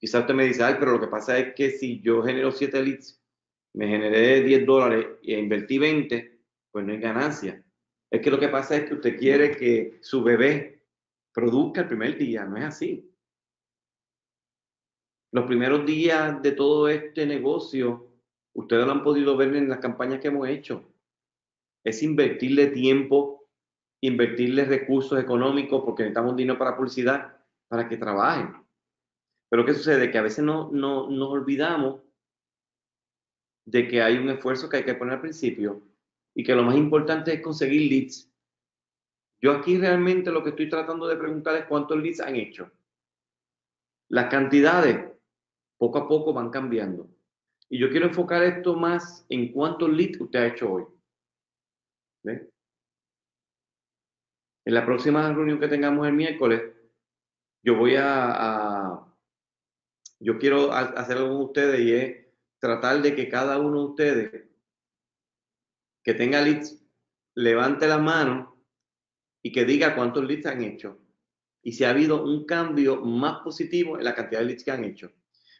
Quizá usted me dice, ay, pero lo que pasa es que si yo genero siete leads, me generé diez dólares e invertí veinte, pues no hay ganancia. Es que lo que pasa es que usted quiere que su bebé produzca el primer día. No es así. Los primeros días de todo este negocio, ustedes lo han podido ver en las campañas que hemos hecho. Es invertirle tiempo, invertirles recursos económicos porque necesitamos dinero para publicidad, para que trabajen. Pero ¿qué sucede? Que a veces no, no, nos olvidamos de que hay un esfuerzo que hay que poner al principio y que lo más importante es conseguir leads. Yo aquí realmente lo que estoy tratando de preguntar es cuántos leads han hecho. Las cantidades poco a poco van cambiando. Y yo quiero enfocar esto más en cuántos leads usted ha hecho hoy. ¿Ve? En la próxima reunión que tengamos el miércoles, yo voy a, a yo quiero hacer algo con ustedes y es tratar de que cada uno de ustedes que tenga leads, levante la mano y que diga cuántos leads han hecho. Y si ha habido un cambio más positivo en la cantidad de leads que han hecho.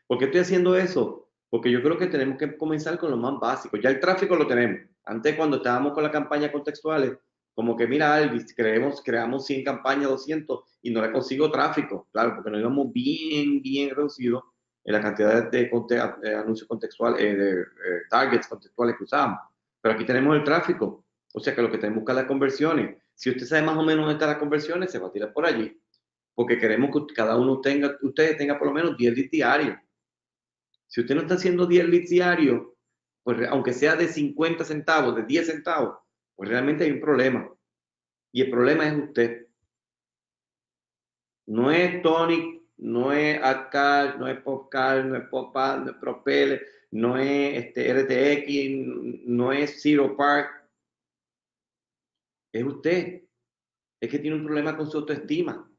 ¿Por qué estoy haciendo eso? Porque yo creo que tenemos que comenzar con lo más básico. Ya el tráfico lo tenemos. Antes, cuando estábamos con las campañas contextuales, como que mira, Alvis, creemos, creamos cien campañas, doscientas, y no le consigo tráfico. Claro, porque nos íbamos bien, bien reducidos en la cantidad de, conte de anuncios contextuales, eh, de eh, targets contextuales que usamos. Pero aquí tenemos el tráfico. O sea que lo que tenemos que buscar es las conversiones. Si usted sabe más o menos dónde están las conversiones, se va a tirar por allí. Porque queremos que cada uno tenga, ustedes tenga por lo menos diez leads diarios. Si usted no está haciendo diez leads diarios, pues aunque sea de cincuenta centavos, de diez centavos, pues realmente hay un problema. Y el problema es usted. No es Tonic, no es AdCash, no es PopCash, no es PopAds, no es Propeller, no es este R T X, no es Zeropark. Es usted. Es que tiene un problema con su autoestima.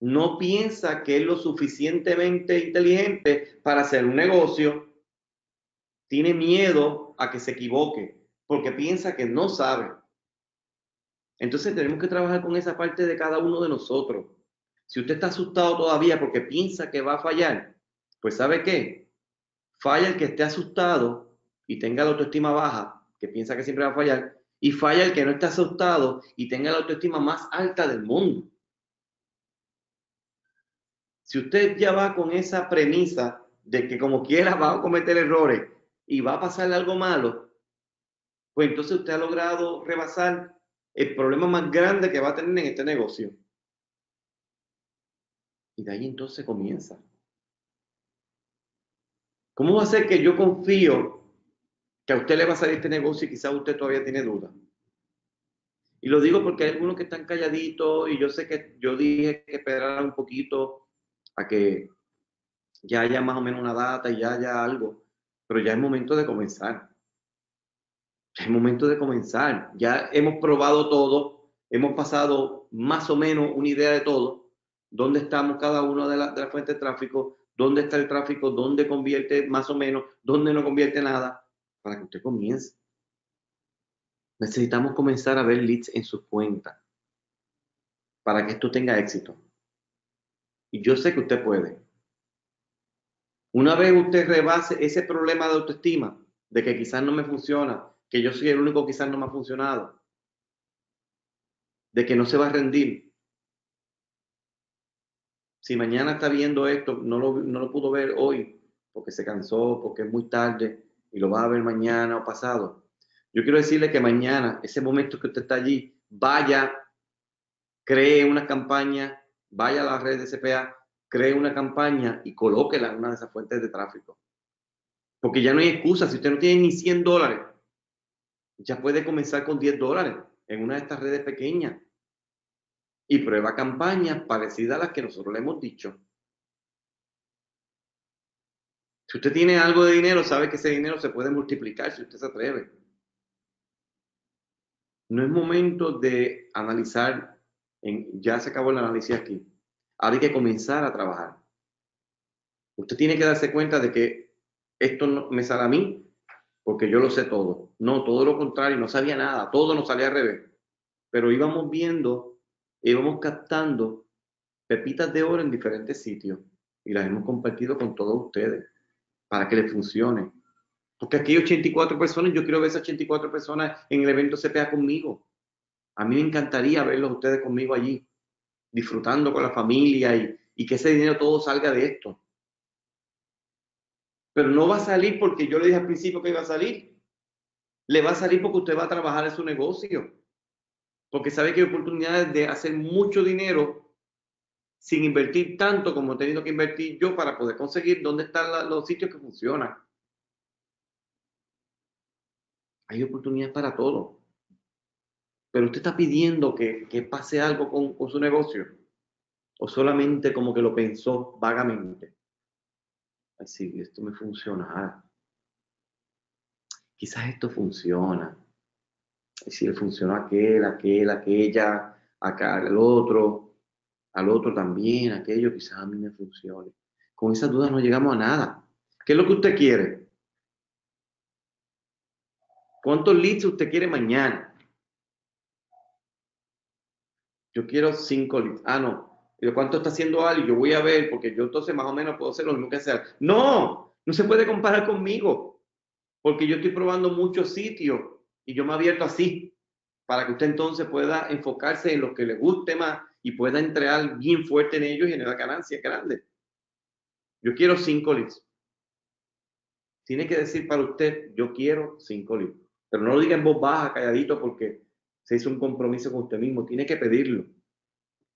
No piensa que es lo suficientemente inteligente para hacer un negocio. Tiene miedo a que se equivoque, porque piensa que no sabe. Entonces tenemos que trabajar con esa parte de cada uno de nosotros. Si usted está asustado todavía porque piensa que va a fallar, pues ¿sabe qué? Falla el que esté asustado y tenga la autoestima baja, que piensa que siempre va a fallar, y falla el que no está asustado y tenga la autoestima más alta del mundo. Si usted ya va con esa premisa de que como quiera va a cometer errores y va a pasarle algo malo, pues entonces usted ha logrado rebasar el problema más grande que va a tener en este negocio. Y de ahí entonces comienza. ¿Cómo va a ser que yo confío que a usted le va a salir este negocio y quizás usted todavía tiene dudas? Y lo digo porque hay algunos que están calladitos y yo sé que yo dije que esperara un poquito a que ya haya más o menos una data y ya haya algo. Pero ya es momento de comenzar. Es momento de comenzar. Ya hemos probado todo, hemos pasado más o menos una idea de todo, dónde estamos cada uno de las de la fuentes de tráfico, dónde está el tráfico, dónde convierte más o menos, dónde no convierte nada, para que usted comience. Necesitamos comenzar a ver leads en sus cuentas para que esto tenga éxito. Y yo sé que usted puede. Una vez usted rebase ese problema de autoestima, de que quizás no me funciona, que yo soy el único que quizás no me ha funcionado. de que no se va a rendir. Si mañana está viendo esto, no lo, no lo pudo ver hoy porque se cansó, porque es muy tarde y lo va a ver mañana o pasado. Yo quiero decirle que mañana, ese momento que usted está allí, vaya, cree una campaña, vaya a la red de C P A, cree una campaña y colóquela en una de esas fuentes de tráfico. Porque ya no hay excusa. Si usted no tiene ni cien dólares, ya puede comenzar con diez dólares en una de estas redes pequeñas. Y prueba campañas parecidas a las que nosotros le hemos dicho. Si usted tiene algo de dinero, sabe que ese dinero se puede multiplicar si usted se atreve. No es momento de analizar, en, ya se acabó el análisis aquí. Ahora hay que comenzar a trabajar. Usted tiene que darse cuenta de que esto no me sale a mí porque yo lo sé todo. No, todo lo contrario, no sabía nada, todo nos salía al revés. Pero íbamos viendo, íbamos captando pepitas de oro en diferentes sitios y las hemos compartido con todos ustedes para que les funcione. Porque aquí hay ochenta y cuatro personas, yo quiero ver esas ochenta y cuatro personas en el evento C P A conmigo. A mí me encantaría verlos ustedes conmigo allí, disfrutando con la familia y, y que ese dinero todo salga de esto. Pero no va a salir porque yo le dije al principio que iba a salir. Le va a salir porque usted va a trabajar en su negocio. Porque sabe que hay oportunidades de hacer mucho dinero sin invertir tanto como he tenido que invertir yo para poder conseguir dónde están la, los sitios que funcionan. Hay oportunidades para todo. Pero usted está pidiendo que, que pase algo con, con su negocio. O solamente como que lo pensó vagamente. Así que esto me funcionará. Quizás esto funciona. Es decir, funcionó aquel, aquel, aquella, acá, el otro, al otro también, aquello, quizás a mí me funcione. Con esas dudas no llegamos a nada. ¿Qué es lo que usted quiere? ¿Cuántos leads usted quiere mañana? Yo quiero cinco leads. Ah, no. ¿Pero cuánto está haciendo alguien? Yo voy a ver, porque yo entonces más o menos puedo hacer lo mismo que hacer. ¡No! No se puede comparar conmigo. Porque yo estoy probando muchos sitios y yo me abierto así. Para que usted entonces pueda enfocarse en lo que le guste más y pueda entrar bien fuerte en ellos y generar ganancias grandes. Yo quiero cinco leads. Tiene que decir para usted, yo quiero cinco leads. Pero no lo diga en voz baja, calladito, porque se hizo un compromiso con usted mismo. Tiene que pedirlo.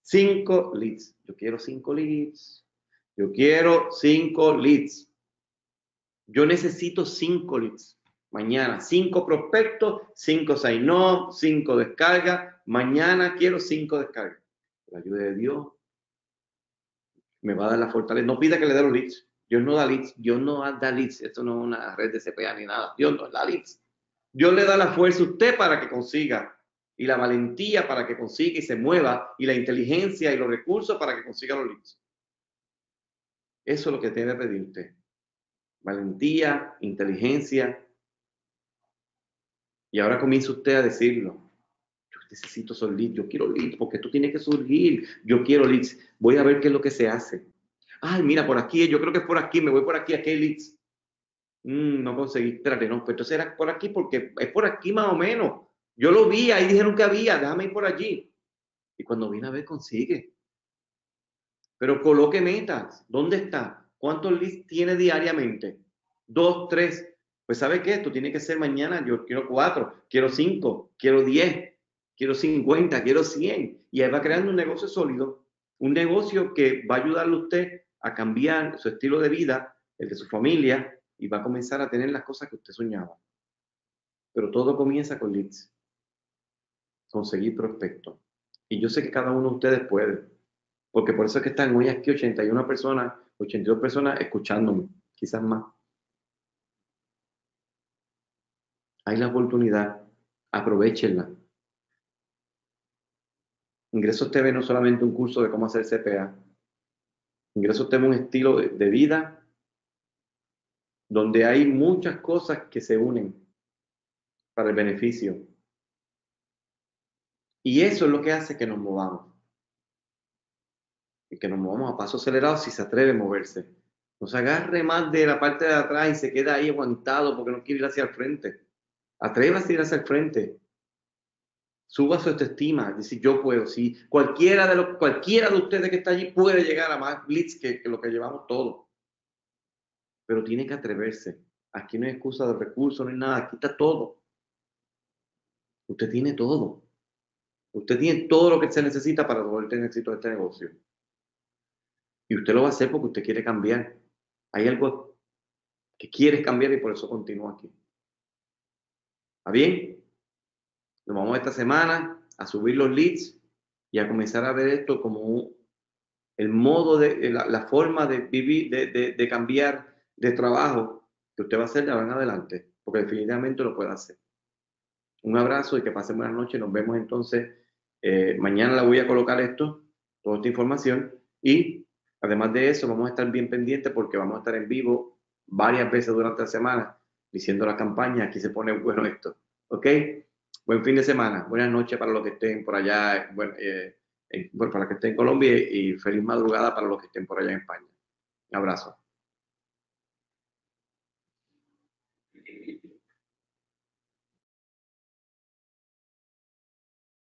Cinco leads. Yo quiero cinco leads. Yo quiero cinco leads. Yo necesito cinco leads. Mañana, cinco prospectos, cinco sign-up, no, cinco descargas. Mañana quiero cinco descargas. Por la ayuda de Dios, me va a dar la fortaleza. No pida que le dé los leads. Dios no da leads. Dios no da leads. Esto no es una red de C P A ni nada. Dios no da leads. Dios le da la fuerza a usted para que consiga, y la valentía para que consiga y se mueva, y la inteligencia y los recursos para que consiga los leads. Eso es lo que debe pedir usted. Valentía, inteligencia. Y ahora comienza usted a decirlo. Yo necesito esos leads, yo quiero leads, porque esto tiene que surgir. Yo quiero leads. Voy a ver qué es lo que se hace. Ay, mira, por aquí, yo creo que es por aquí, me voy por aquí, aquí hay leads. Mm, no conseguí, espérate, no, pero entonces era por aquí porque es por aquí más o menos. Yo lo vi, ahí dijeron que había, déjame ir por allí. Y cuando viene a ver, consigue. Pero coloque metas. ¿Dónde está? ¿Cuántos leads tiene diariamente? Dos, tres. Pues ¿sabe qué? Esto tiene que ser mañana. Yo quiero cuatro, quiero cinco, quiero diez, quiero cincuenta, quiero cien. Y ahí va creando un negocio sólido. Un negocio que va a ayudarle a usted a cambiar su estilo de vida, el de su familia, y va a comenzar a tener las cosas que usted soñaba. Pero todo comienza con leads. Conseguir prospectos. Y yo sé que cada uno de ustedes puede. Porque por eso es que están hoy aquí ochenta y una personas, ochenta y dos personas escuchándome. Quizás más. Hay la oportunidad. Aprovechenla. Ingresos T V no es solamente un curso de cómo hacer C P A. Ingresos T V es un estilo de vida donde hay muchas cosas que se unen para el beneficio. Y eso es lo que hace que nos movamos. Y que nos movamos a paso acelerado si se atreve a moverse. No se agarre más de la parte de atrás y se queda ahí aguantado porque no quiere ir hacia el frente. Atrévase a ir hacia el frente. Suba su autoestima, decir yo puedo, sí. Cualquiera de, los, cualquiera de ustedes que está allí puede llegar a más blitz que, que lo que llevamos todos. Pero tiene que atreverse. Aquí no hay excusa de recursos, no hay nada. Aquí está todo. Usted tiene todo. Usted tiene todo lo que se necesita para poder tener éxito en este negocio. Y usted lo va a hacer porque usted quiere cambiar. Hay algo que quieres cambiar y por eso continúa aquí. ¿Está bien? Nos vamos esta semana a subir los leads y a comenzar a ver esto como el modo, de la, la forma de vivir, de, de, de cambiar de trabajo que usted va a hacer de ahora en adelante. Porque definitivamente lo puede hacer. Un abrazo y que pasen buenas noches. Nos vemos entonces. Eh, mañana la voy a colocar esto, toda esta información. Y además de eso, vamos a estar bien pendientes porque vamos a estar en vivo varias veces durante la semana diciendo la campaña. Aquí se pone bueno esto. ¿Ok? Buen fin de semana. Buenas noches para los que estén por allá, bueno, eh, eh, bueno, para los que estén en Colombia y feliz madrugada para los que estén por allá en España. Un abrazo.